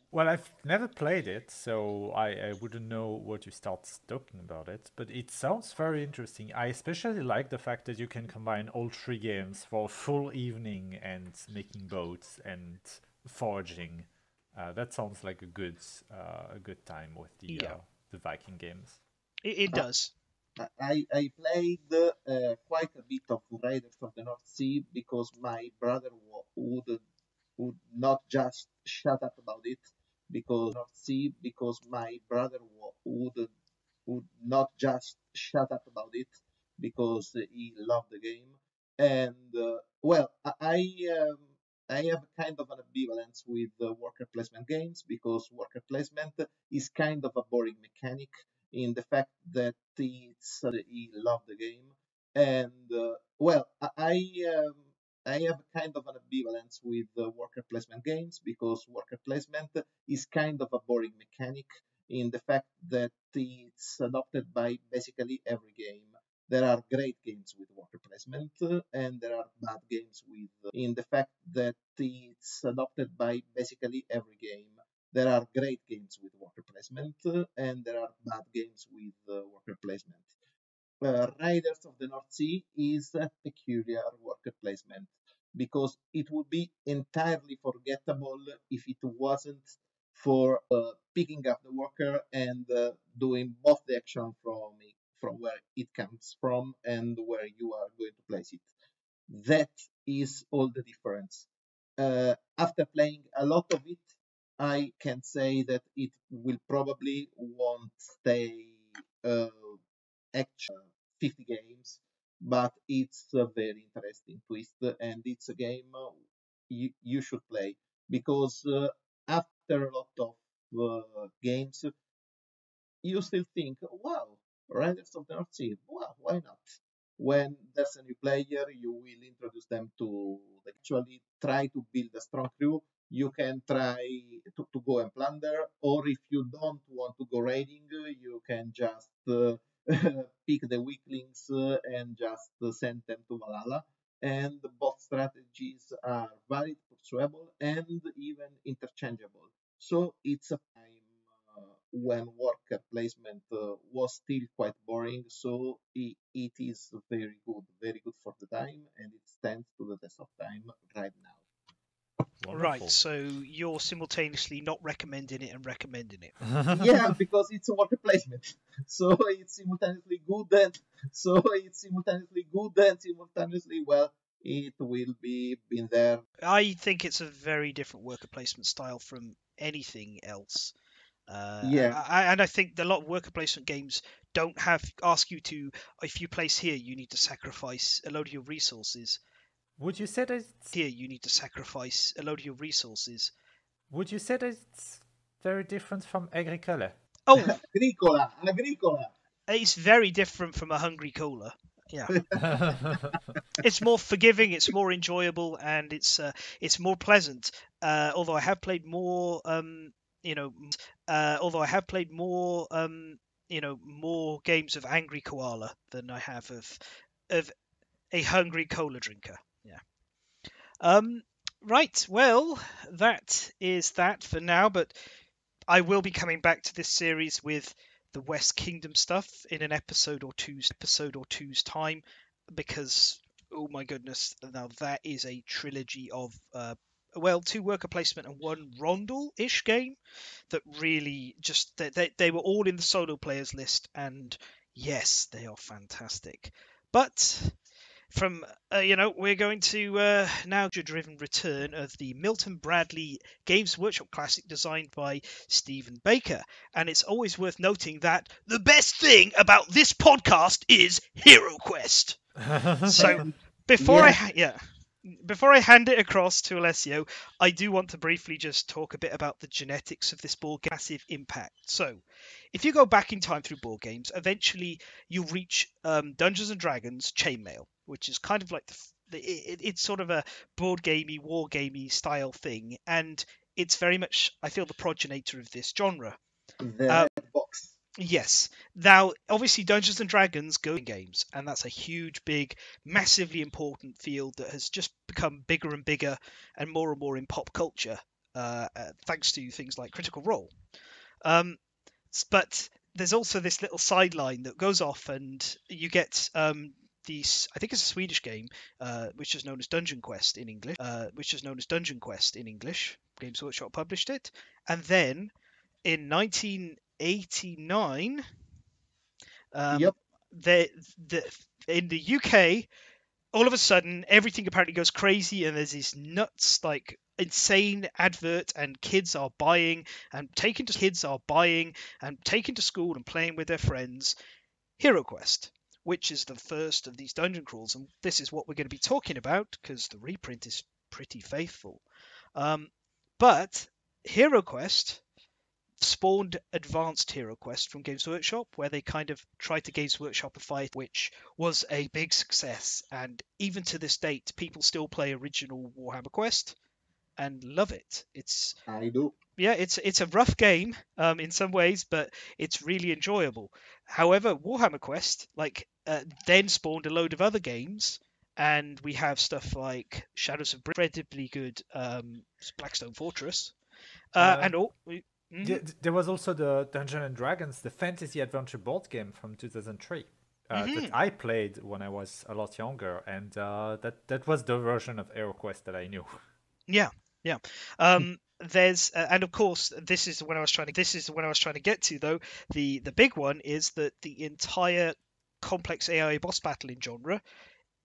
Well, I've never played it, so I, I wouldn't know what you start talking about it, but it sounds very interesting. I especially like the fact that you can combine all three games for a full evening and making boats and foraging. Uh, that sounds like a good uh, a good time with the yeah. uh, the Viking games. It, it does. Uh, I, I played uh, quite a bit of Raiders of the North Sea because my brother would, would not just shut up about it. Because North Sea, because my brother would would not just shut up about it, because he loved the game, and uh, well, I um, I have kind of an ambivalence with uh, worker placement games, because worker placement is kind of a boring mechanic in the fact that it's, uh, he loved the game, and uh, well, I. Um, I have kind of an ambivalence with uh, worker placement games, because worker placement is kind of a boring mechanic in the fact that it's adopted by basically every game. There are great games with worker placement uh, and there are bad games with uh, in the fact that it's adopted by basically every game. There are great games with worker placement uh, and there are bad games with uh, worker placement. Uh, Raiders of the North Sea is a peculiar worker placement, because it would be entirely forgettable if it wasn't for uh, picking up the worker and uh, doing both the action from, from where it comes from and where you are going to place it. That is all the difference. Uh, after playing a lot of it, I can say that it will probably won't stay uh, actual fifty games, but it's a very interesting twist, and it's a game you, you should play, because uh, after a lot of uh, games you still think, wow, Raiders of the North Sea, wow, why not? When there's a new player, you will introduce them to actually try to build a strong crew. You can try to, to go and plunder, or if you don't want to go raiding, you can just uh, pick the weaklings uh, and just uh, send them to Valhalla, and both strategies are valid, pursuable, and even interchangeable. So it's a time uh, when worker placement uh, was still quite boring, so it, it is very good, very good for the time, and it stands to the test of time right now. Wonderful. Right, so you're simultaneously not recommending it and recommending it. Yeah, because it's a worker placement. So it's simultaneously good and so it's simultaneously good and simultaneously, well, it will be been there. I think it's a very different worker placement style from anything else. Uh, yeah, I, and I think a lot of worker placement games don't have ask you to, if you place here, you need to sacrifice a load of your resources. Would you say that it's... Here, you need to sacrifice a load of your resources. Would you say that it's very different from Agricola? Oh! Agricola! Agricola! It's very different from a Hungry Cola. Yeah. It's more forgiving, it's more enjoyable, and it's uh, it's more pleasant. Uh, although I have played more, um, you know, uh, although I have played more, um, you know, more games of Angry Koala than I have of of a Hungry Cola drinker. Yeah. Um, right. Well, that is that for now. But I will be coming back to this series with the West Kingdom stuff in an episode or two's episode or two's time, because oh my goodness, now that is a trilogy of, uh, well, two worker placement and one rondel-ish game that really just, they, they, they were all in the solo players list, and yes, they are fantastic. But from, uh, you know, we're going to uh, now do a driven return of the Milton Bradley Games Workshop Classic designed by Stephen Baker. And it's always worth noting that the best thing about this podcast is HeroQuest. So before yeah. I... Ha- yeah. Before I hand it across to Alessio, I do want to briefly just talk a bit about the genetics of this board game, massive impact. So, if you go back in time through board games, eventually you reach um, Dungeons and Dragons Chainmail, which is kind of like the, the it, it's sort of a board gamey, war gamey style thing, and it's very much, I feel, the progenitor of this genre. The um, box. Yes. Now, obviously, Dungeons and Dragons go in games, and that's a huge, big, massively important field that has just become bigger and bigger and more and more in pop culture, uh, uh, thanks to things like Critical Role. Um, but there's also this little sideline that goes off, and you get um, these, I think it's a Swedish game, uh, which is known as Dungeon Quest in English, uh, which is known as Dungeon Quest in English. Games Workshop published it. And then in nineteen eighty-nine um yep. they, the in the U K, all of a sudden everything apparently goes crazy, and there's these nuts, like, insane advert, and kids are buying and taking to kids are buying and taken to school and playing with their friends HeroQuest, which is the first of these dungeon crawls, and this is what we're going to be talking about because the reprint is pretty faithful. Um but HeroQuest spawned Advanced Hero Quest from Games Workshop, where they kind of tried to Games Workshopify, which was a big success, and even to this date people still play original Warhammer Quest and love it. It's I do. Yeah, it's it's a rough game um, in some ways, but it's really enjoyable. However, Warhammer Quest like uh, then spawned a load of other games, and we have stuff like Shadows of Britain, incredibly good um, Blackstone Fortress, uh, uh... and all. Mm-hmm. There was also the Dungeons and Dragons, the fantasy adventure board game from two thousand three uh, mm-hmm. that I played when I was a lot younger, and uh, that that was the version of HeroQuest that I knew. Yeah, yeah. Um, there's uh, and of course this is when I was trying to this is when I was trying to get to though the the big one is that the entire complex A I A boss battling genre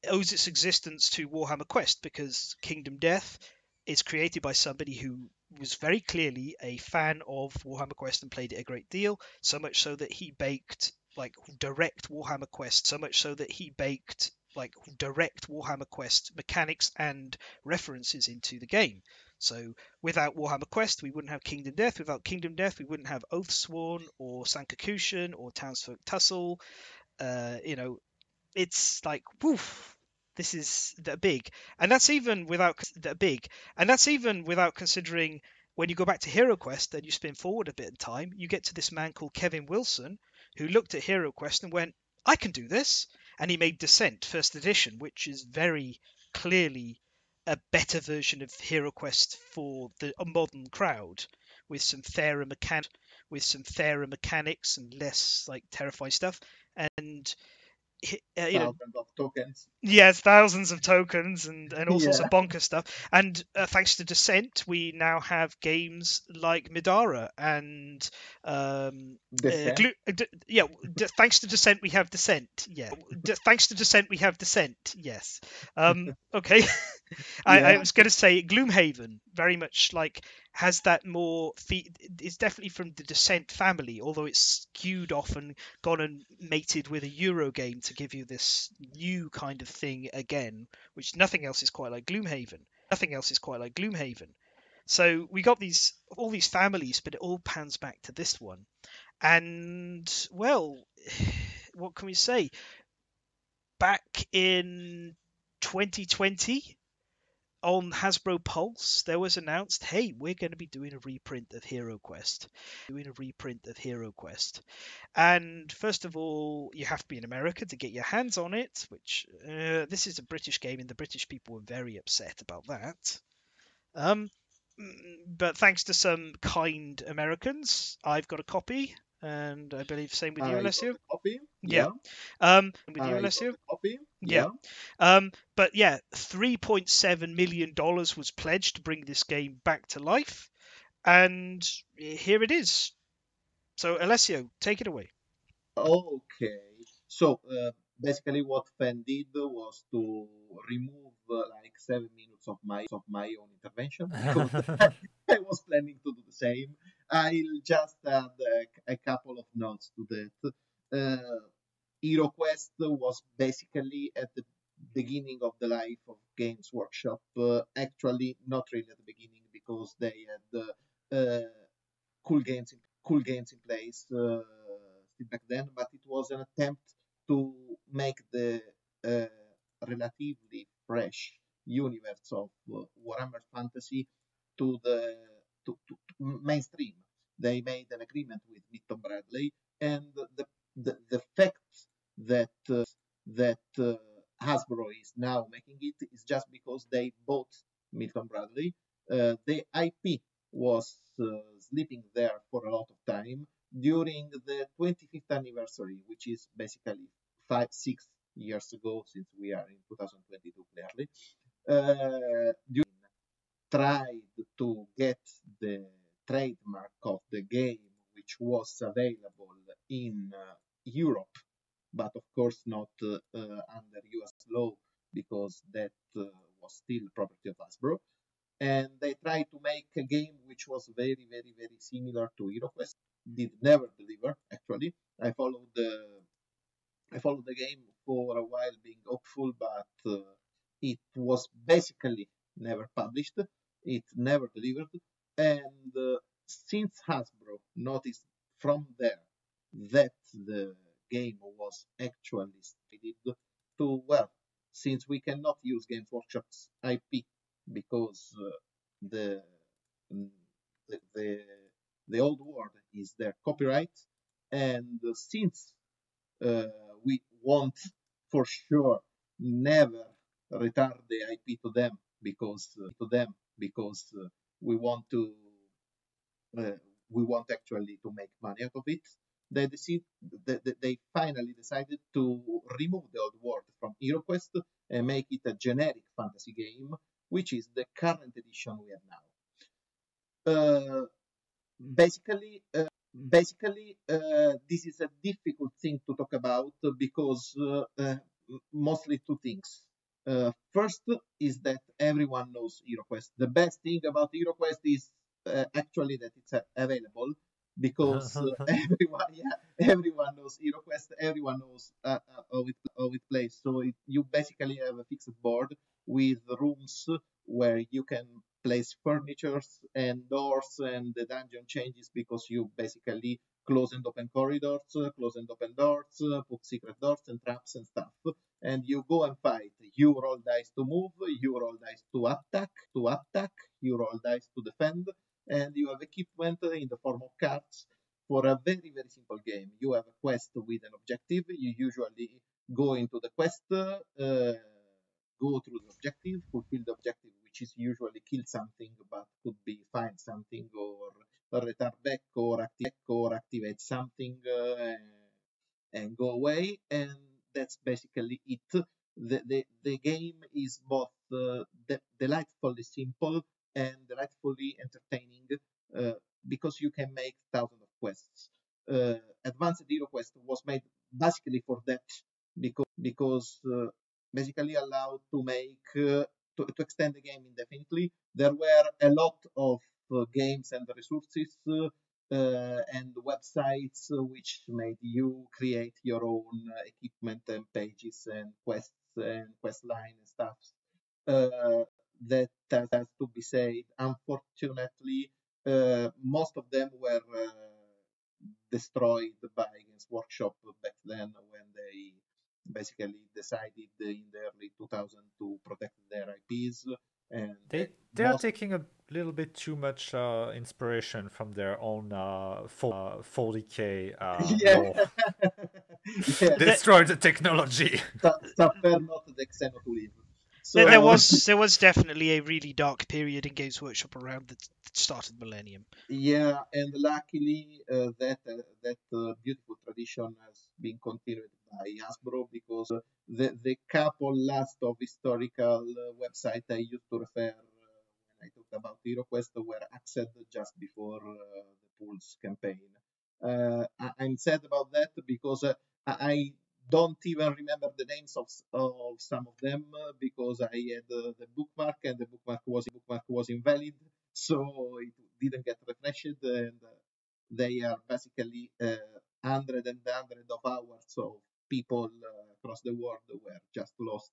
owes its existence to Warhammer Quest, because Kingdom Death is created by somebody who was very clearly a fan of Warhammer Quest and played it a great deal, so much so that he baked like direct Warhammer Quest so much so that he baked like direct Warhammer Quest mechanics and references into the game. So without Warhammer Quest we wouldn't have Kingdom Death, without Kingdom Death we wouldn't have Oathsworn or Sankakushin or Townsfolk Tussle. Uh, you know, it's like woof. This is that big, and that's even without that big, and that's even without considering when you go back to HeroQuest and you spin forward a bit in time, you get to this man called Kevin Wilson, who looked at HeroQuest and went, "I can do this," and he made Descent First Edition, which is very clearly a better version of HeroQuest for the a modern crowd, with some fairer mechan, with some fairer mechanics and less like terrifying stuff, and. Uh, you know, thousands of tokens. Yes, thousands of tokens and, and all yeah. sorts of bonker stuff. And uh, thanks to Descent, we now have games like Midara and um, uh, Glo- d- yeah. D- thanks to Descent, we have Descent. Yeah. D- thanks to Descent, we have Descent. Yes. Um, okay. I, yeah. I was going to say Gloomhaven, very much like has that more. Fe- it's definitely from the Descent family, although it's skewed off and gone and mated with a Euro game to give you this new kind of thing again, which nothing else is quite like Gloomhaven. Nothing else is quite like Gloomhaven. So we got these all these families, but it all pans back to this one. And well, what can we say? Back in twenty twenty. On Hasbro Pulse, there was announced, hey, we're going to be doing a reprint of HeroQuest. Doing a reprint of HeroQuest. And first of all, you have to be in America to get your hands on it, which uh, this is a British game, and the British people were very upset about that. Um, but thanks to some kind Americans, I've got a copy. And I believe same with you, uh, Alessio. Copy. Yeah. yeah. Um, with uh, you, Alessio. Copy. Yeah. yeah. Um, but yeah, three point seven million dollars was pledged to bring this game back to life. And here it is. So, Alessio, take it away. Okay. So, uh, basically what Fenn did was to remove uh, like seven minutes of my, of my own intervention. I was planning to do the same. I'll just add a, a couple of notes to that. Uh, HeroQuest was basically at the beginning of the life of Games Workshop. Uh, actually, not really at the beginning, because they had uh, uh, cool games in, cool games in place uh, back then, but it was an attempt to make the uh, relatively fresh universe of uh, Warhammer Fantasy to the To, to, to mainstream. They made an agreement with Milton Bradley, and the the, the fact that uh, that uh, Hasbro is now making it is just because they bought Milton Bradley. Uh, the I P was uh, sleeping there for a lot of time during the twenty-fifth anniversary, which is basically five, six years ago, since we are in two thousand twenty-two, clearly. Uh, during tried to get the trademark of the game, which was available in uh, Europe, but of course not uh, uh, under U S law, because that uh, was still property of Hasbro. And they tried to make a game which was very, very, very similar to HeroQuest. Did never deliver, actually. I followed the, I followed the game for a while, being hopeful, but uh, it was basically never published. It never delivered, and uh, since Hasbro noticed from there that the game was actually stated to, well, since we cannot use Games Workshop's I P because uh, the, the the the old world is their copyright, and uh, since uh, we won't for sure never return the I P to them because uh, to them. because uh, we want to, uh, we want actually to make money out of it. They decide, they, they finally decided to remove the old world from HeroQuest and make it a generic fantasy game, which is the current edition we have now. Uh, basically, uh, basically, uh, this is a difficult thing to talk about because uh, uh, mostly two things. Uh, first is that everyone knows HeroQuest. The best thing about HeroQuest is uh, actually that it's uh, available, because uh, everyone, yeah, everyone knows HeroQuest. Everyone knows uh, uh, how, it, how it plays. So it, you basically have a fixed board with rooms where you can place furnitures and doors, and the dungeon changes because you basically close and open corridors, close and open doors, put secret doors and traps and stuff. And you go and fight. You roll dice to move, you roll dice to attack, to attack, you roll dice to defend, and you have equipment in the form of cards for a very, very simple game. You have a quest with an objective. You usually go into the quest, uh, go through the objective, fulfill the objective, which is usually kill something, but could be find something or return back or activate, or activate something uh, and go away. And that's basically it. The, the, the game is both uh, de delightfully simple and delightfully entertaining uh, because you can make thousands of quests. Uh, Advanced Hero Quest was made basically for that, because, because uh, basically allowed to make, uh, to, to extend the game indefinitely. There were a lot of uh, games and resources uh, Uh, and websites which made you create your own uh, equipment and pages and quests and quest line and stuff. Uh, that has to be said. Unfortunately, uh, most of them were uh, destroyed by Games Workshop back then, when they basically decided in the early two thousands to protect their I Ps. And they they most... are taking a little bit too much uh, inspiration from their own uh, forty K. Uh, yeah. yeah. Destroy the technology. Suffer not the Xenotourism. So there, there was there was definitely a really dark period in Games Workshop around the start of the millennium. Yeah, and luckily uh, that uh, that uh, beautiful tradition has been continued by Hasbro, because uh, the the couple last of historical uh, website I used to refer when uh, I talked about HeroQuest were axed just before uh, the Pulse campaign. Uh, I, I'm sad about that because uh, I don't even remember the names of, of some of them uh, because I had uh, the bookmark and the bookmark was bookmark was invalid, so it didn't get refreshed, and uh, they are basically uh, hundreds and hundreds of hours of people uh, across the world were just lost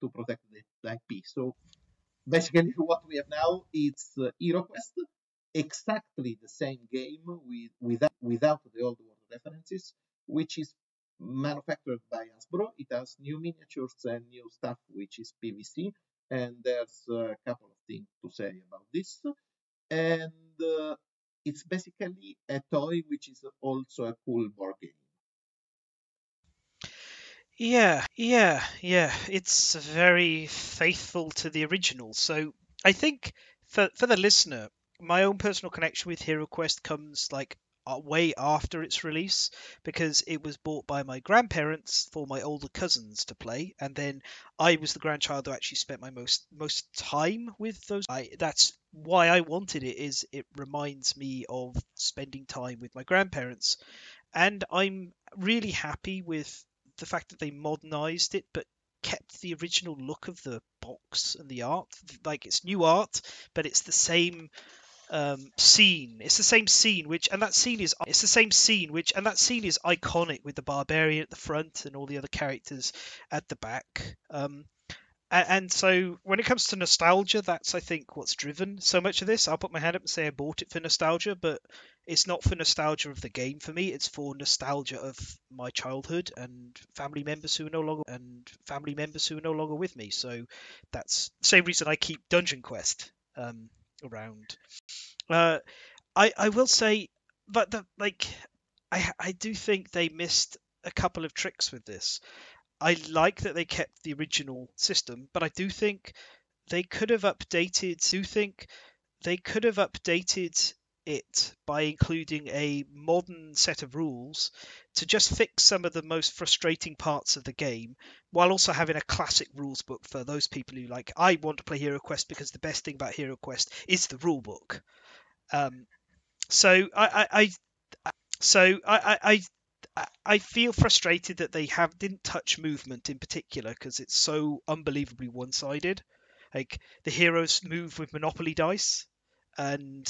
to protect the I P. So basically what we have now is uh, HeroQuest, exactly the same game with, without, without the old world references, which is manufactured by Hasbro. It has new miniatures and new stuff, which is P V C, and there's a couple of things to say about this. And uh, it's basically a toy, which is also a cool board game. Yeah, yeah, yeah. It's very faithful to the original. So I think for, for the listener, my own personal connection with HeroQuest comes like way after its release, because it was bought by my grandparents for my older cousins to play, and then I was the grandchild who actually spent my most most time with those. I, that's why I wanted it, is it reminds me of spending time with my grandparents, and I'm really happy with the fact that they modernized it but kept the original look of the box and the art. Like, it's new art, but it's the same Um, scene. It's the same scene, which and that scene is it's the same scene, which and that scene is iconic, with the barbarian at the front and all the other characters at the back. Um, and, and so, when it comes to nostalgia, that's I think what's driven so much of this. I'll put my hand up and say I bought it for nostalgia, but it's not for nostalgia of the game for me. It's for nostalgia of my childhood and family members who are no longer and family members who are no longer with me. So that's the same reason I keep Dungeon Quest Um, around. Uh, I I will say, but the, like I I do think they missed a couple of tricks with this. I like that they kept the original system, but I do think they could have updated. Do think they could have updated it by including a modern set of rules to just fix some of the most frustrating parts of the game, while also having a classic rules book for those people who, like, I want to play HeroQuest because the best thing about HeroQuest is the rule book. Um, so I, I, I so I, I, I feel frustrated that they have didn't touch movement in particular, because it's so unbelievably one-sided. Like, the heroes move with Monopoly dice, and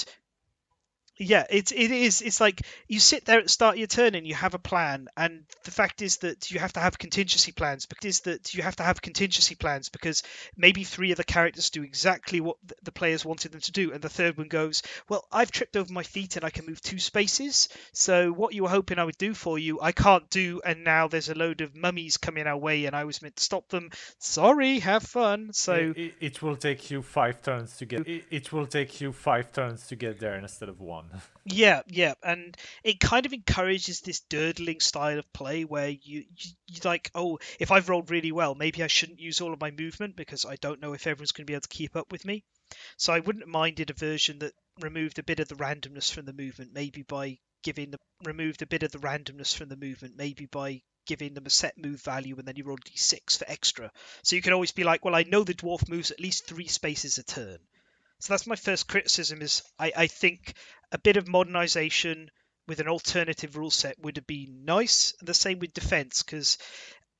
yeah, it, it is. It's like you sit there at the start of your turn and you have a plan, and the fact is that you have to have contingency plans. Because is that you have to have contingency plans because maybe three of the characters do exactly what the players wanted them to do, and the third one goes, "Well, I've tripped over my feet and I can move two spaces. So what you were hoping I would do for you, I can't do, and now there's a load of mummies coming our way, and I was meant to stop them. Sorry, have fun." So it, it, it will take you five turns to get. It, it will take you five turns to get there instead of one. yeah yeah and it kind of encourages this durdling style of play where you, you, you like, oh, if I've rolled really well, maybe I shouldn't use all of my movement because I don't know if everyone's going to be able to keep up with me. So I wouldn't have minded a version that removed a bit of the randomness from the movement, maybe by giving them removed a bit of the randomness from the movement maybe by giving them a set move value, and then you roll d six for extra, so you can always be like, well, I know the dwarf moves at least three spaces a turn. So that's my first criticism, is I, I think a bit of modernization with an alternative rule set would have been nice. The same with defense, because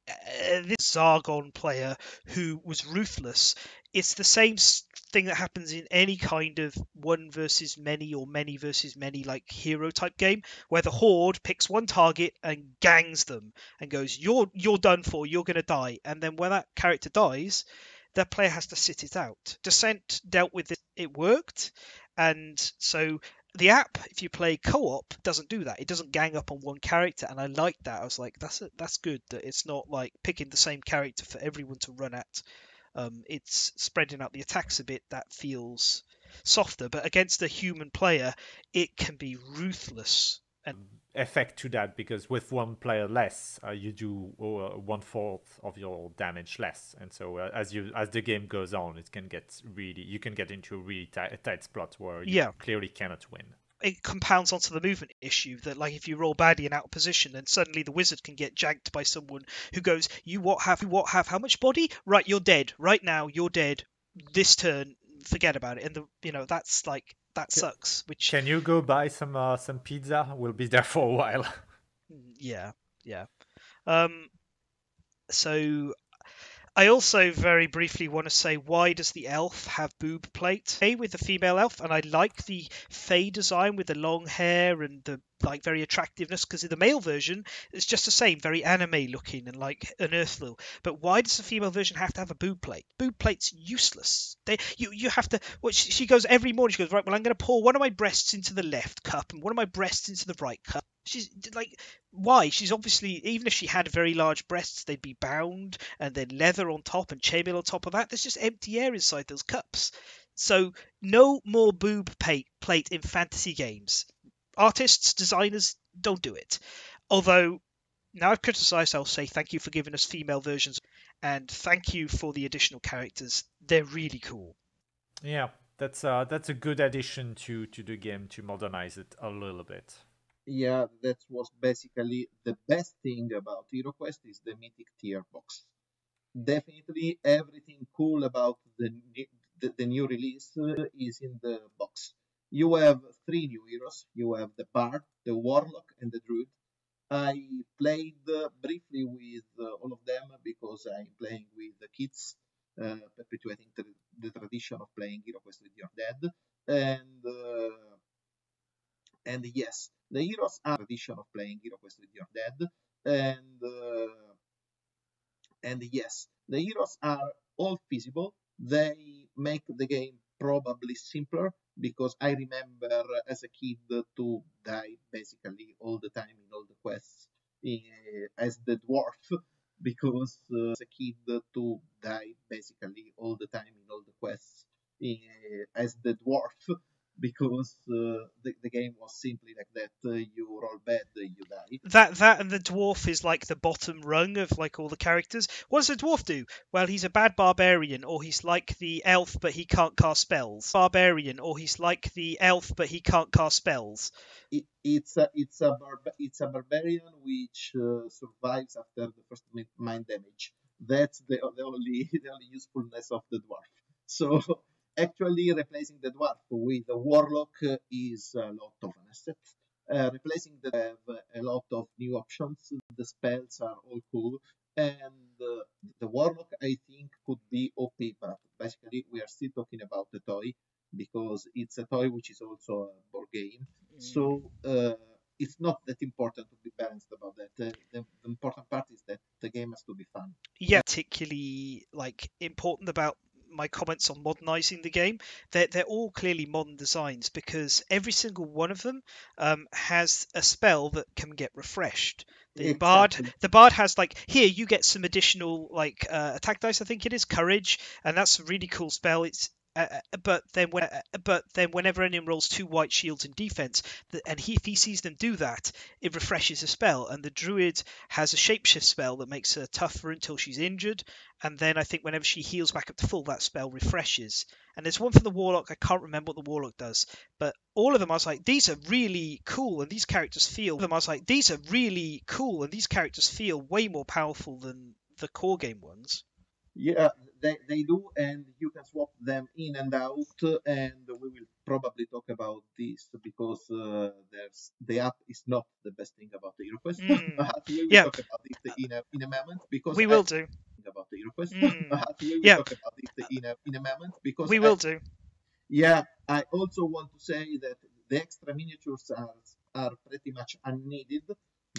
uh, this Zargon player who was ruthless, it's the same thing that happens in any kind of one versus many or many versus many, like hero type game, where the horde picks one target and gangs them and goes, you're, you're done for, you're going to die. And then when that character dies, that player has to sit it out. Descent dealt with it, it worked, and so the app, if you play co-op, doesn't do that. It doesn't gang up on one character, and I like that. I was like, that's a, that's good that it's not like picking the same character for everyone to run at. Um, it's spreading out the attacks a bit. That feels softer, but against a human player, it can be ruthless. And effect to that, because with one player less, uh, you do uh, one fourth of your damage less, and so uh, as you as the game goes on, it can get really you can get into a really tight, a tight spot where you yeah. clearly cannot win. It compounds onto the movement issue that, like, if you roll badly and out of position, then suddenly the wizard can get janked by someone who goes, you what have, you what have, how much body? Right, you're dead. Right now, you're dead. This turn, forget about it. And, the you know, that's, like, that can, sucks. Which Can you go buy some uh, some pizza? We'll be there for a while. Yeah, yeah. Um, so... I also very briefly want to say, why does the elf have boob plate? Hey, with the female elf, and I like the fae design with the long hair and the like very attractiveness, because in the male version it's just the same, very anime looking and like unearthly. But why does the female version have to have a boob plate? Boob plate's useless. They, you you have to. Well, she, she goes every morning. She goes, right, well, I'm going to pour one of my breasts into the left cup and one of my breasts into the right cup. She's like, why? She's obviously, even if she had very large breasts, they'd be bound and then leather on top and chainmail on top of that. There's just empty air inside those cups. So no more boob plate in fantasy games. Artists, designers, don't do it. Although, now I've criticised, I'll say thank you for giving us female versions, and thank you for the additional characters. They're really cool. Yeah, that's uh, that's a good addition to to the game to modernize it a little bit. Yeah, that was basically the best thing about HeroQuest is the Mythic Tier box. Definitely everything cool about the the, the new release uh, is in the box. You have three new heroes. You have the bard, the warlock, and the druid. I played uh, briefly with uh, all of them because I'm playing with the kids, uh, perpetuating the, the tradition of playing HeroQuest with your dad. And uh, and yes, the heroes are tradition of playing HeroQuest with your dad. And uh, and yes, the heroes are all feasible. They make the game probably simpler, because I remember as a kid to die basically all the time in all the quests uh, as the dwarf, because uh, as a kid to die basically all the time in all the quests uh, as the dwarf, because uh, the, the game was simply like that. Uh, you roll bad, uh, you die. That that and the dwarf is like the bottom rung of like all the characters. What does a dwarf do? Well, he's a bad barbarian, or he's like the elf, but he can't cast spells. Barbarian, or he's like the elf, but he can't cast spells. It, it's a it's a barba it's a barbarian which uh, survives after the first mind damage. That's the, the only the only usefulness of the dwarf. So. Actually, replacing the dwarf with the warlock is a lot of an asset. Uh, replacing the have a lot of new options. The spells are all cool, and uh, the warlock I think could be O P. But basically, we are still talking about the toy, because it's a toy which is also a board game. Mm. So uh, it's not that important to be balanced about that. Uh, the, the important part is that the game has to be fun. Yeah, particularly like important about my comments on modernizing the game, they're, they're all clearly modern designs, because every single one of them um, has a spell that can get refreshed. The exactly. bard the bard has like, here you get some additional like uh, attack dice, I think it is, courage, and that's a really cool spell. It's Uh, but then when, uh, but then whenever anyone rolls two white shields in defense, the, and he, if he sees them do that, it refreshes a spell. And the druid has a shapeshift spell that makes her tougher until she's injured, and then I think whenever she heals back up to full, that spell refreshes. And there's one for the warlock, I can't remember what the warlock does, but all of them I was like, these are really cool, and these characters feel them I was like these are really cool and these characters feel way more powerful than the core game ones. Yeah, they, they do, and you can swap them in and out, and we will probably talk about this, because uh, there's the app is not the best thing about the HeroQuest. Mm. we will yeah. talk about it in a, in a moment, because we will I do about the HeroQuest. Mm. we will yeah. talk about it in a, in a moment, because we will I, do. Yeah, I also want to say that the extra miniatures are are pretty much unneeded,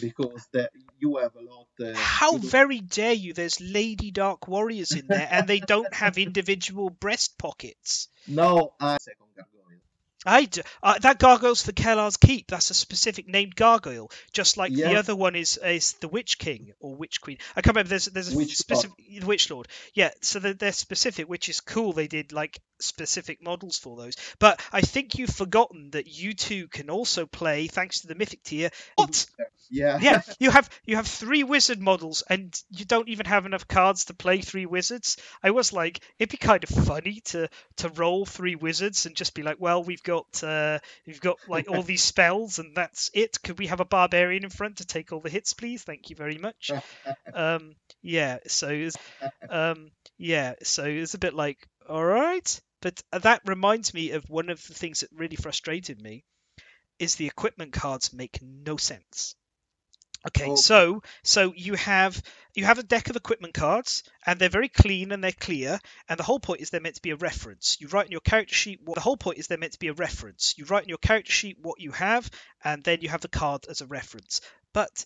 because the, you have a lot. Uh, How very dare you? There's Lady Dark Warriors in there, and they don't have individual breast pockets. No, I second gargoyle. I do. Uh, that gargoyle's for Kellar's Keep. That's a specific named gargoyle. Just like yeah. the other one is is the Witch King or Witch Queen. I can't remember. There's there's a Witch specific Lord. Witch Lord. Yeah. So they're, they're specific, which is cool. They did like specific models for those. But I think you've forgotten that you two can also play thanks to the Mythic tier. What? Yeah. Yeah. You have you have three wizard models, and you don't even have enough cards to play three wizards. I was like, it'd be kind of funny to to roll three wizards and just be like, well, we've got. Got, uh, you've got like all these spells, and that's it. Could we have a barbarian in front to take all the hits, please? Thank you very much. um, yeah, so um, yeah, so it's a bit like, all right, but that reminds me of one of the things that really frustrated me is the equipment cards make no sense. Okay, oh. so so you have you have a deck of equipment cards, and they're very clean and they're clear, and the whole point is they're meant to be a reference. You write in your character sheet what the whole point is they're meant to be a reference. You write in your character sheet what you have, and then you have the card as a reference. But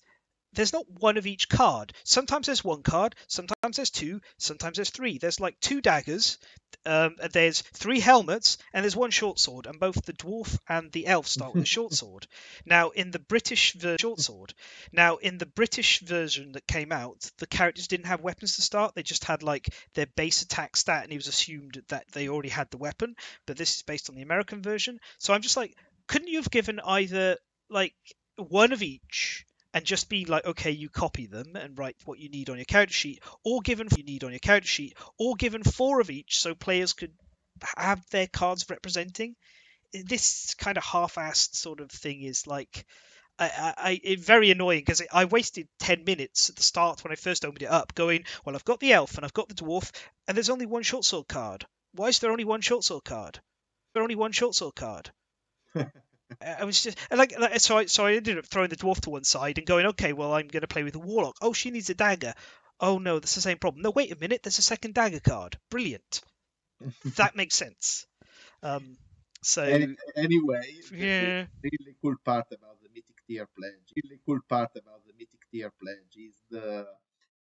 there's not one of each card. Sometimes there's one card, sometimes there's two, sometimes there's three. There's like two daggers, um, there's three helmets, and there's one short sword, and both the dwarf and the elf start with a short sword. Now, in the British ver- short sword. Now, in the British version that came out, the characters didn't have weapons to start. They just had like their base attack stat, and it was assumed that they already had the weapon. But this is based on the American version. So I'm just like, couldn't you have given either like one of each? And just be like, okay, you copy them and write what you need on your character sheet, or given you need on your character sheet, or given four of each, so players could have their cards representing. This kind of half-assed sort of thing is like, I, I it's very annoying because I wasted ten minutes at the start when I first opened it up, going, well, I've got the elf and I've got the dwarf, and there's only one short sword card. Why is there only one short sword card? There's only one short sword card. I was just like, like so. I, so I ended up throwing the dwarf to one side and going, okay, well, I'm going to play with the warlock. Oh, she needs a dagger. Oh no, that's the same problem. No, wait a minute. There's a second dagger card. Brilliant. That makes sense. Um, so Any, anyway, yeah. The really cool part about the Mythic Tier pledge. Really cool part about the Mythic Tier pledge is the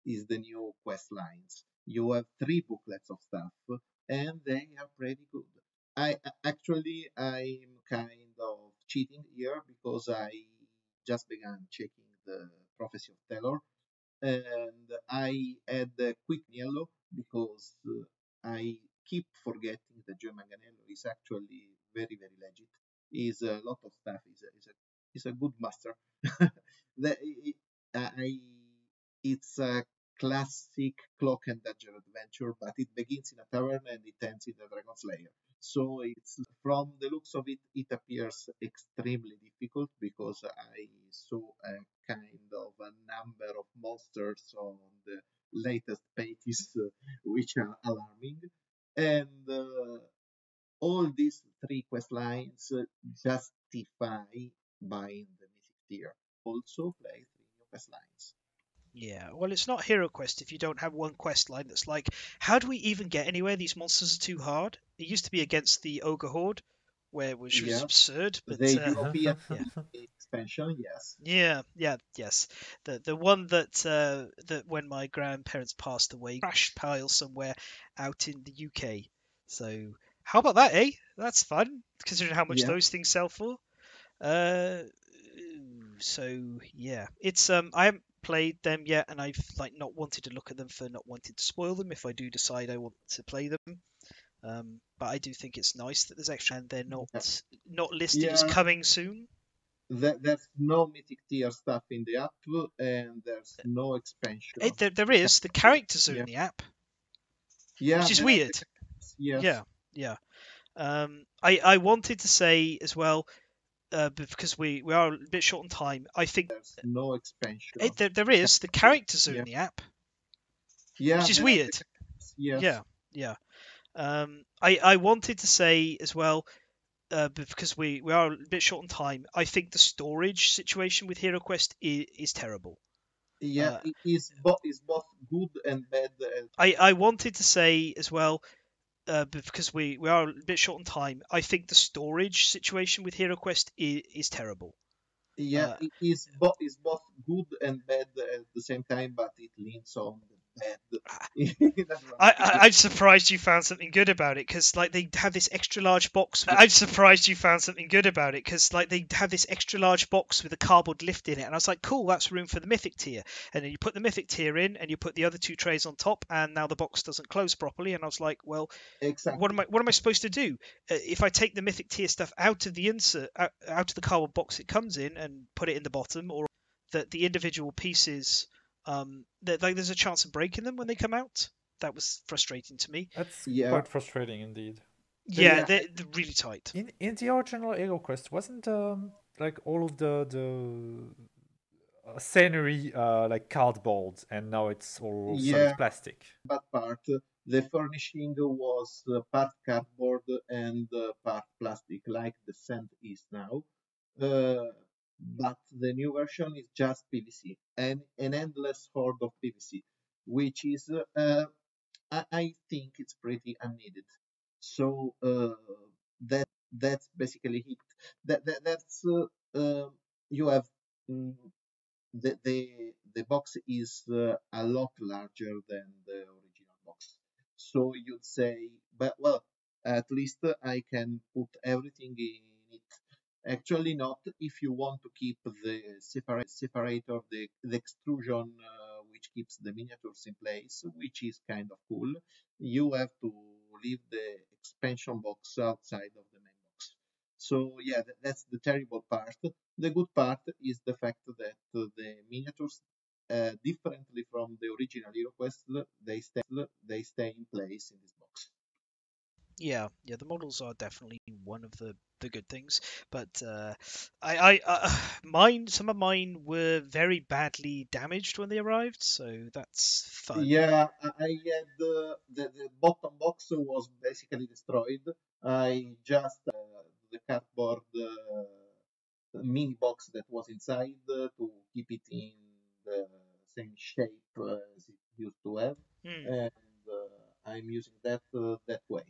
is the new quest lines. You have three booklets of stuff, and they are pretty good. I actually I'm kind of cheating here because I just began checking the Prophecy of Terror, and I had a quick yellow because I keep forgetting that Joe Manganiello is actually very very legit. He's a lot of stuff. He's a he's a, he's a good master. the, it, I it's a classic cloak and dagger adventure, but it begins in a tavern and it ends in the Dragon Slayer. So it's from the looks of it, it appears extremely difficult because I saw a kind of a number of monsters on the latest pages, uh, which are alarming. And uh, all these three quest lines justify buying the Mythic Tier. Also play three new quest lines. Yeah, well, it's not HeroQuest if you don't have one quest line that's like, how do we even get anywhere? These monsters are too hard. It used to be against the Ogre Horde, where which was yeah. absurd. But they uh, do be a yeah. expansion, yes. Yeah, yeah, yes. The the one that uh, that when my grandparents passed away, crash pile somewhere out in the U K. So how about that, eh? That's fun considering how much yeah. those things sell for. Uh, so yeah, it's um I haven't played them yet, and I've like not wanted to look at them for not wanting to spoil them if I do decide I want to play them. Um, but I do think it's nice that there's extra, and they're not not listed yeah. as coming soon. There's no Mythic Tier stuff in the app, and there's no expansion. It, there, there is. The characters are yeah. in the app. Yeah, which is weird. Yeah, yeah, yeah. Um, I I wanted to say as well. Uh, because we, we are a bit short on time, I think there's no expansion. It, there, there is. The characters are yeah. in the app, yeah, which is weird. Yeah, yeah, yeah. Um, I I wanted to say as well, uh, because we, we are a bit short on time. I think the storage situation with HeroQuest is, is terrible. Yeah, uh, it is both is both good and bad. And... I I wanted to say as well. Uh, because we, we are a bit short on time, I think the storage situation with HeroQuest is, is terrible. Yeah, uh, it is both, it's both good and bad at the same time, but it leans on the dead. I, I, I'm surprised you found something good about it, because like they have this extra large box. With... I'm surprised you found something good about it, because like they have this extra large box with a cardboard lift in it, and I was like, cool, that's room for the Mythic tier. And then you put the Mythic tier in, and you put the other two trays on top, and now the box doesn't close properly. And I was like, well, exactly. what am I? What am I supposed to do? Uh, if I take the Mythic tier stuff out of the insert, out, out of the cardboard box it comes in, and put it in the bottom, or that the individual pieces, um, that like there's a chance of breaking them when they come out. That was frustrating to me. That's yeah. quite frustrating indeed. Yeah, yeah. They're, they're really tight. In in the original HeroQuest, wasn't um like all of the the scenery uh like cardboard, and now it's all yeah. solid plastic. That part, the furnishing was part cardboard and part plastic, like Descent is now. Uh, But the new version is just P V C, and an endless horde of P V C, which is, uh, I, I think, it's pretty unneeded. So uh, that that's basically it. That, that that's uh, uh, you have um, the the the box is uh, a lot larger than the original box. So you'd say, but well, at least I can put everything in it. Actually not, if you want to keep the separate, separator, the, the extrusion uh, which keeps the miniatures in place, which is kind of cool. You have to leave the expansion box outside of the main box. So yeah, that, that's the terrible part. The good part is the fact that the miniatures, uh, differently from the original HeroQuest, they stay, they stay in place in this box. Yeah, yeah, the models are definitely one of the, the good things, but uh, I, I, uh, mine, some of mine were very badly damaged when they arrived, so that's fun. Yeah, I had the the, the bottom box was basically destroyed. I just uh, the cardboard uh, the mini box that was inside uh, to keep it in the same shape uh, as it used to have, mm. and uh, I'm using that uh, that way.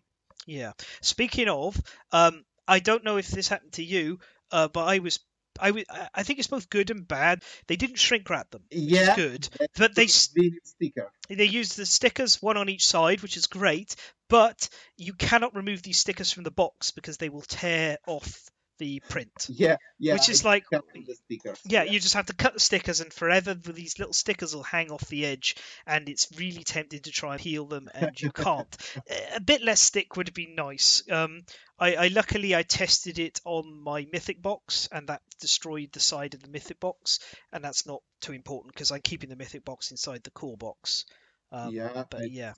Yeah. Speaking of, um, I don't know if this happened to you, uh, but I was, I was, I think it's both good and bad. They didn't shrink wrap them. Yeah. Good, but they sticker. They used the stickers, one on each side, which is great. But you cannot remove these stickers from the box because they will tear off the print. Yeah, yeah. Which is like, yeah, yeah, you just have to cut the stickers, and forever these little stickers will hang off the edge, and it's really tempting to try and peel them, and you can't. A bit less stick would be nice. Um, I, I luckily I tested it on my Mythic box, and that destroyed the side of the Mythic box, and that's not too important because I'm keeping the Mythic box inside the core box. Um, yeah, but yeah.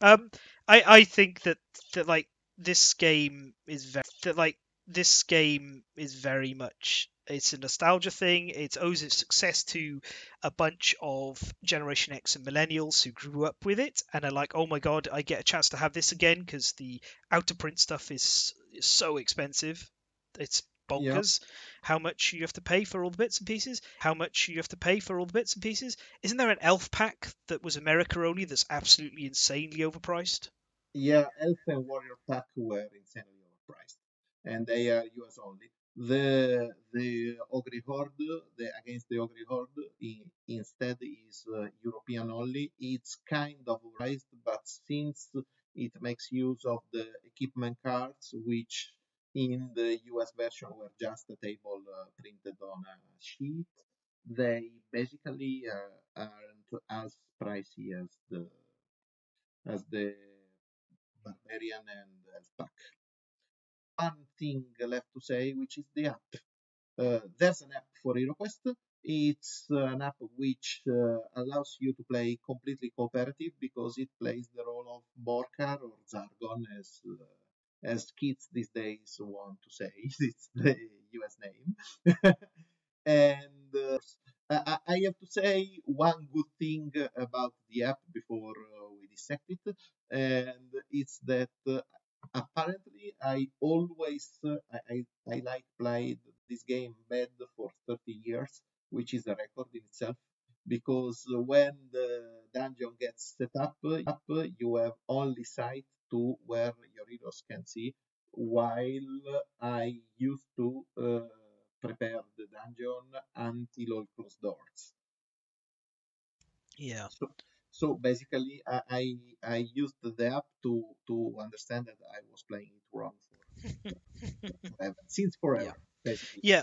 Um, I I think that that like this game is very that like. This game is very much, it's a nostalgia thing. It owes its success to a bunch of Generation X and millennials who grew up with it and are like, oh my god, I get a chance to have this again, because the out of print stuff is, is so expensive. It's bonkers. Yep. How much you have to pay for all the bits and pieces. How much you have to pay for all the bits and pieces. Isn't there an elf pack that was America only that's absolutely insanely overpriced? Yeah, elf and warrior pack were insanely overpriced. And they are U S only. The the Ogre Horde, the against the Ogre Horde, in, instead is uh, European only. It's kind of raised, but since it makes use of the equipment cards, which in the U S version were just a table uh, printed on a sheet, they basically uh, aren't as pricey as the as the Barbarian and Elf pack. One thing left to say, which is the app. Uh, there's an app for HeroQuest. It's an app which uh, allows you to play completely cooperative, because it plays the role of Borkar or Zargon, as uh, as kids these days want to say. It's the U S name. And uh, I, I have to say one good thing about the app before uh, we dissect it, and it's that uh, apparently, I always uh, I I like played this game bad for thirty years, which is a record in itself. Because when the dungeon gets set up, up you have only sight to where your heroes can see. While I used to uh, prepare the dungeon until all closed doors. Yeah. So, So basically, I I, I used the app to to understand that I was playing it wrong for forever. since forever. Yeah, basically. yeah.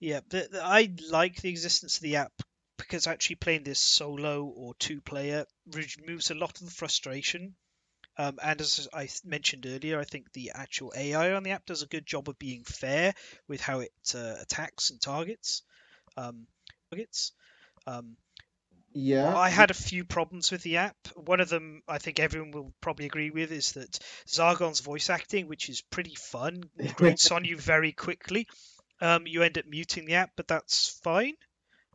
yeah. The, the, I like the existence of the app because actually playing this solo or two player removes a lot of the frustration. Um, and as I mentioned earlier, I think the actual A I on the app does a good job of being fair with how it uh, attacks and targets. Um, targets. Um, yeah. I had a few problems with the app. One of them, I think everyone will probably agree with, is that Zargon's voice acting, which is pretty fun, grates on you very quickly. Um, you end up muting the app, but that's fine.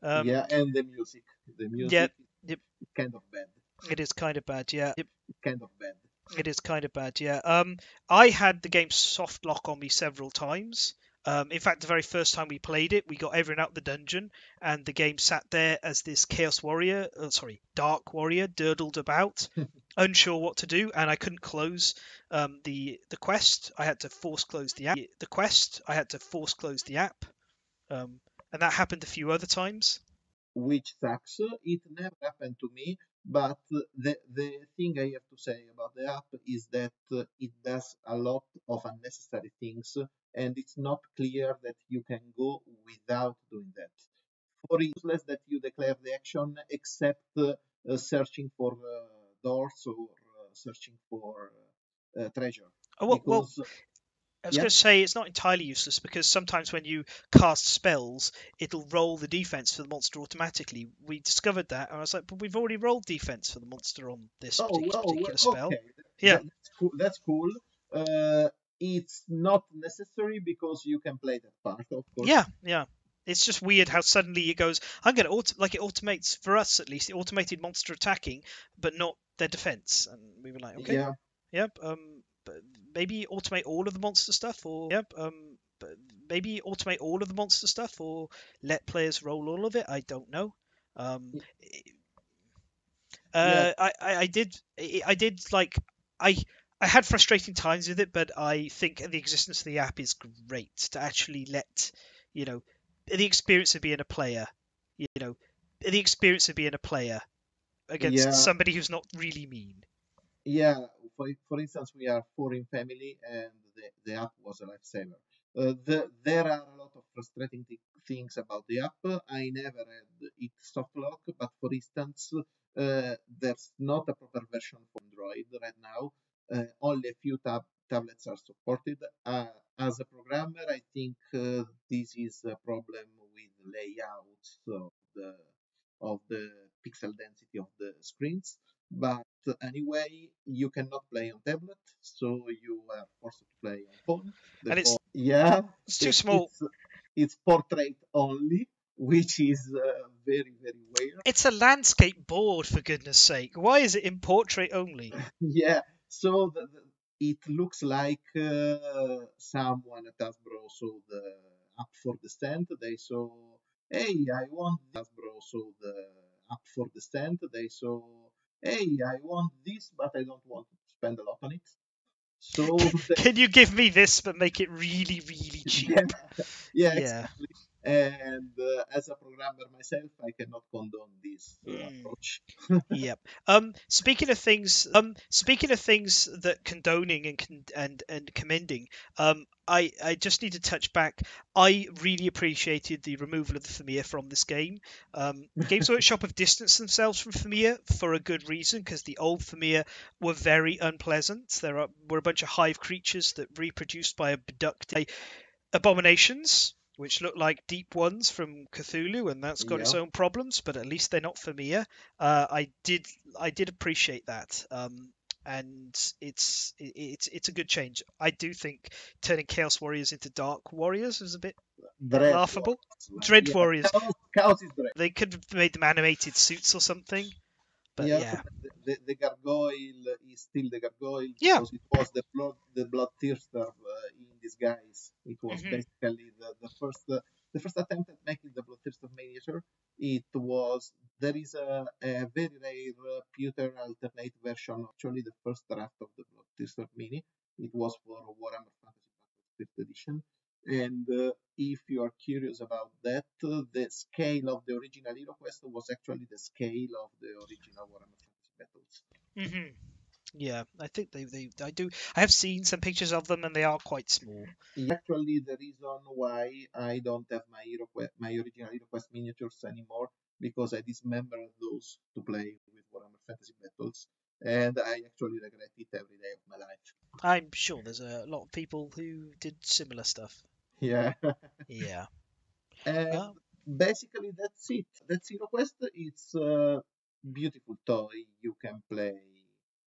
Um, yeah, and the music. The music yeah, is yep. kind of bad. It is kind of bad, yeah. Yep. It's kind of bad. It is kind of bad, yeah. Um, I had the game soft lock on me several times. Um, in fact, the very first time we played it, we got everyone out of the dungeon, and the game sat there as this Chaos Warrior, uh, sorry, Dark Warrior, dirtled about, unsure what to do, and I couldn't close um, the the quest. I had to force close the app. The quest, I had to force close the app, um, and that happened a few other times. Which sucks. It never happened to me. But the the thing I have to say about the app is that it does a lot of unnecessary things, and it's not clear that you can go without doing that. For instance, that you declare the action except uh, searching for uh, doors or uh, searching for uh, treasure. Oh, well, because, well I was yeah. going to say it's not entirely useless because sometimes when you cast spells, it'll roll the defense for the monster automatically. We discovered that, and I was like, "But we've already rolled defense for the monster on this oh, particular, oh, particular okay. spell." Yeah, that's cool. That's cool. Uh, it's not necessary because you can play that part, of course. Yeah, yeah. It's just weird how suddenly it goes. I'm going to auto like it automates for us at least. It automated monster attacking, but not their defense, and we were like, "Okay, yeah, yep." Um, maybe automate all of the monster stuff or yep um maybe automate all of the monster stuff or let players roll all of it. I don't know. um uh yeah. I, I I did I did like I I had frustrating times with it, but I think the existence of the app is great to actually let you know the experience of being a player you know the experience of being a player against yeah. somebody who's not really mean. Yeah, for, for instance, we are four in family, and the, the app was a lifesaver. Uh, the, there are a lot of frustrating th things about the app. I never had it soft lock, but for instance, uh, there's not a proper version for Android right now. Uh, only a few tab tablets are supported. Uh, as a programmer, I think uh, this is a problem with layouts of the, of the pixel density of the screens. But anyway, you cannot play on tablet, so you are forced to play on phone. The and it's phone, yeah, it's too it, small. It's, it's portrait only, which is uh, very very weird. It's a landscape board, for goodness' sake. Why is it in portrait only? yeah, so the, the, it looks like uh, someone at Hasbro saw the app for Descent. They saw, hey, I want Hasbro saw the app for Descent. They saw. Hey, I want this, but I don't want to spend a lot on it. So can you give me this, but make it really, really cheap? Yeah, yeah, yeah. Exactly. And uh, as a programmer myself, I cannot condone this uh, mm. approach. yep. Um. Speaking of things, um. Speaking of things that condoning and con and and commending, um. I I just need to touch back. I really appreciated the removal of the Fimir from this game. Um. Games Workshop have distanced themselves from Fimir for a good reason, because the old Fimir were very unpleasant. There are were a bunch of hive creatures that reproduced by abducted abominations, which look like deep ones from Cthulhu, and that's got yeah. its own problems, but at least they're not Fimir. Uh, I did, I did appreciate that, um, and it's it's it's a good change. I do think turning Chaos Warriors into Dark Warriors was a bit dread laughable. Warriors. Dread yeah. Warriors. Chaos, Chaos is dread. They could have made them animated suits or something. But yeah, yeah. The, the gargoyle is still the gargoyle. Yeah, because it was the blood, the bloodthirster uh, in disguise. It was mm-hmm. basically the, the first, uh, the first attempt at making the bloodthirster miniature. It was there is a, a very rare uh, pewter alternate version. Actually, the first draft of the bloodthirster mini. It was for Warhammer Fantasy fifth edition. And uh, if you are curious about that, uh, the scale of the original HeroQuest was actually the scale of the original Warhammer methods. Mm-hmm. Yeah, I think they, they, I do. I have seen some pictures of them, and they are quite small. Actually, the reason why I don't have my HeroQuest, my original HeroQuest miniatures anymore, because I dismembered those to play with Warhammer Fantasy battles, and I actually regret it every day of my life. I'm sure there's a lot of people who did similar stuff. Yeah. Yeah. And um, basically, that's it. That's HeroQuest. It's a beautiful toy you can play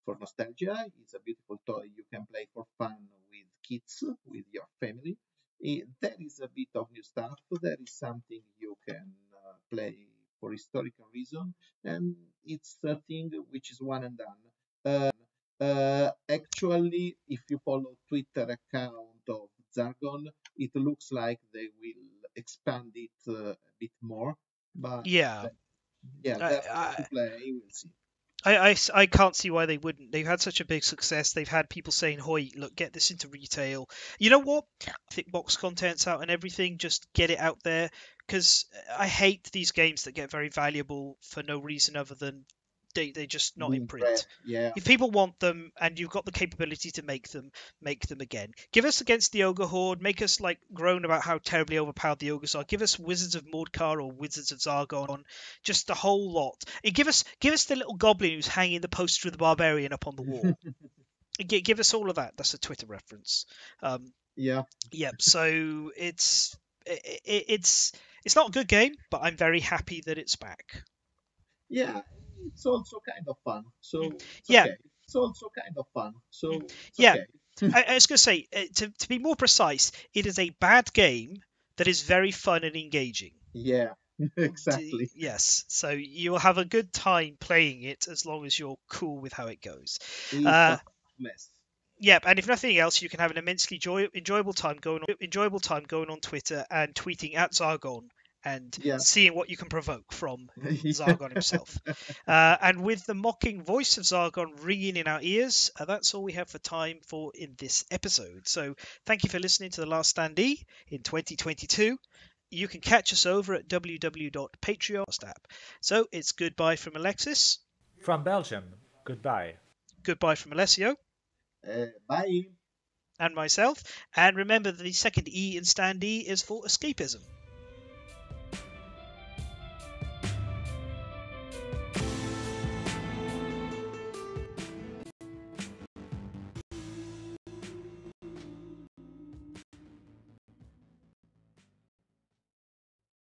for nostalgia. It's a beautiful toy you can play for fun with kids, with your family. It, there is a bit of new stuff. There is something you can uh, play for historical reason, and it's a thing which is one and done. Uh, uh, actually, if you follow Twitter account of Zargon, it looks like they will expand it uh, a bit more. But yeah, uh, yeah, that's I, I... to play. We'll see. I, I, I can't see why they wouldn't. They've had such a big success. They've had people saying, "Hoi, look, get this into retail." You know what? Thick box content's out and everything. Just get it out there, because I hate these games that get very valuable for no reason other than they they're just not in print. Yeah. If people want them and you've got the capability to make them, make them again. Give us Against the Ogre Horde. Make us like groan about how terribly overpowered the ogres are. Give us Wizards of Mordkar or Wizards of Zargon. Just the whole lot. And give us give us the little goblin who's hanging the poster of the barbarian up on the wall. Give us all of that. That's a Twitter reference. Um, yeah. Yep. So it's it, it, it's it's not a good game, but I'm very happy that it's back. Yeah. It's also kind of fun. So it's yeah, okay. It's also kind of fun. So it's yeah, okay. I, I was gonna say uh, to to be more precise, it is a bad game that is very fun and engaging. Yeah, exactly. D- yes, so you'll have a good time playing it as long as you're cool with how it goes. It's uh, a mess. Yep, yeah, and if nothing else, you can have an immensely joy- enjoyable time going on, enjoyable time going on Twitter and tweeting at Zargon. And yeah. Seeing what you can provoke from Zargon himself. Uh, and with the mocking voice of Zargon ringing in our ears, uh, that's all we have for time for in this episode. So thank you for listening to The Last Standee in twenty twenty-two. You can catch us over at w w w dot patreon dot com. So it's goodbye from Alexis. From Belgium, goodbye. Goodbye from Alessio. Uh, bye. And myself. And remember that the second E in Standee is for escapism.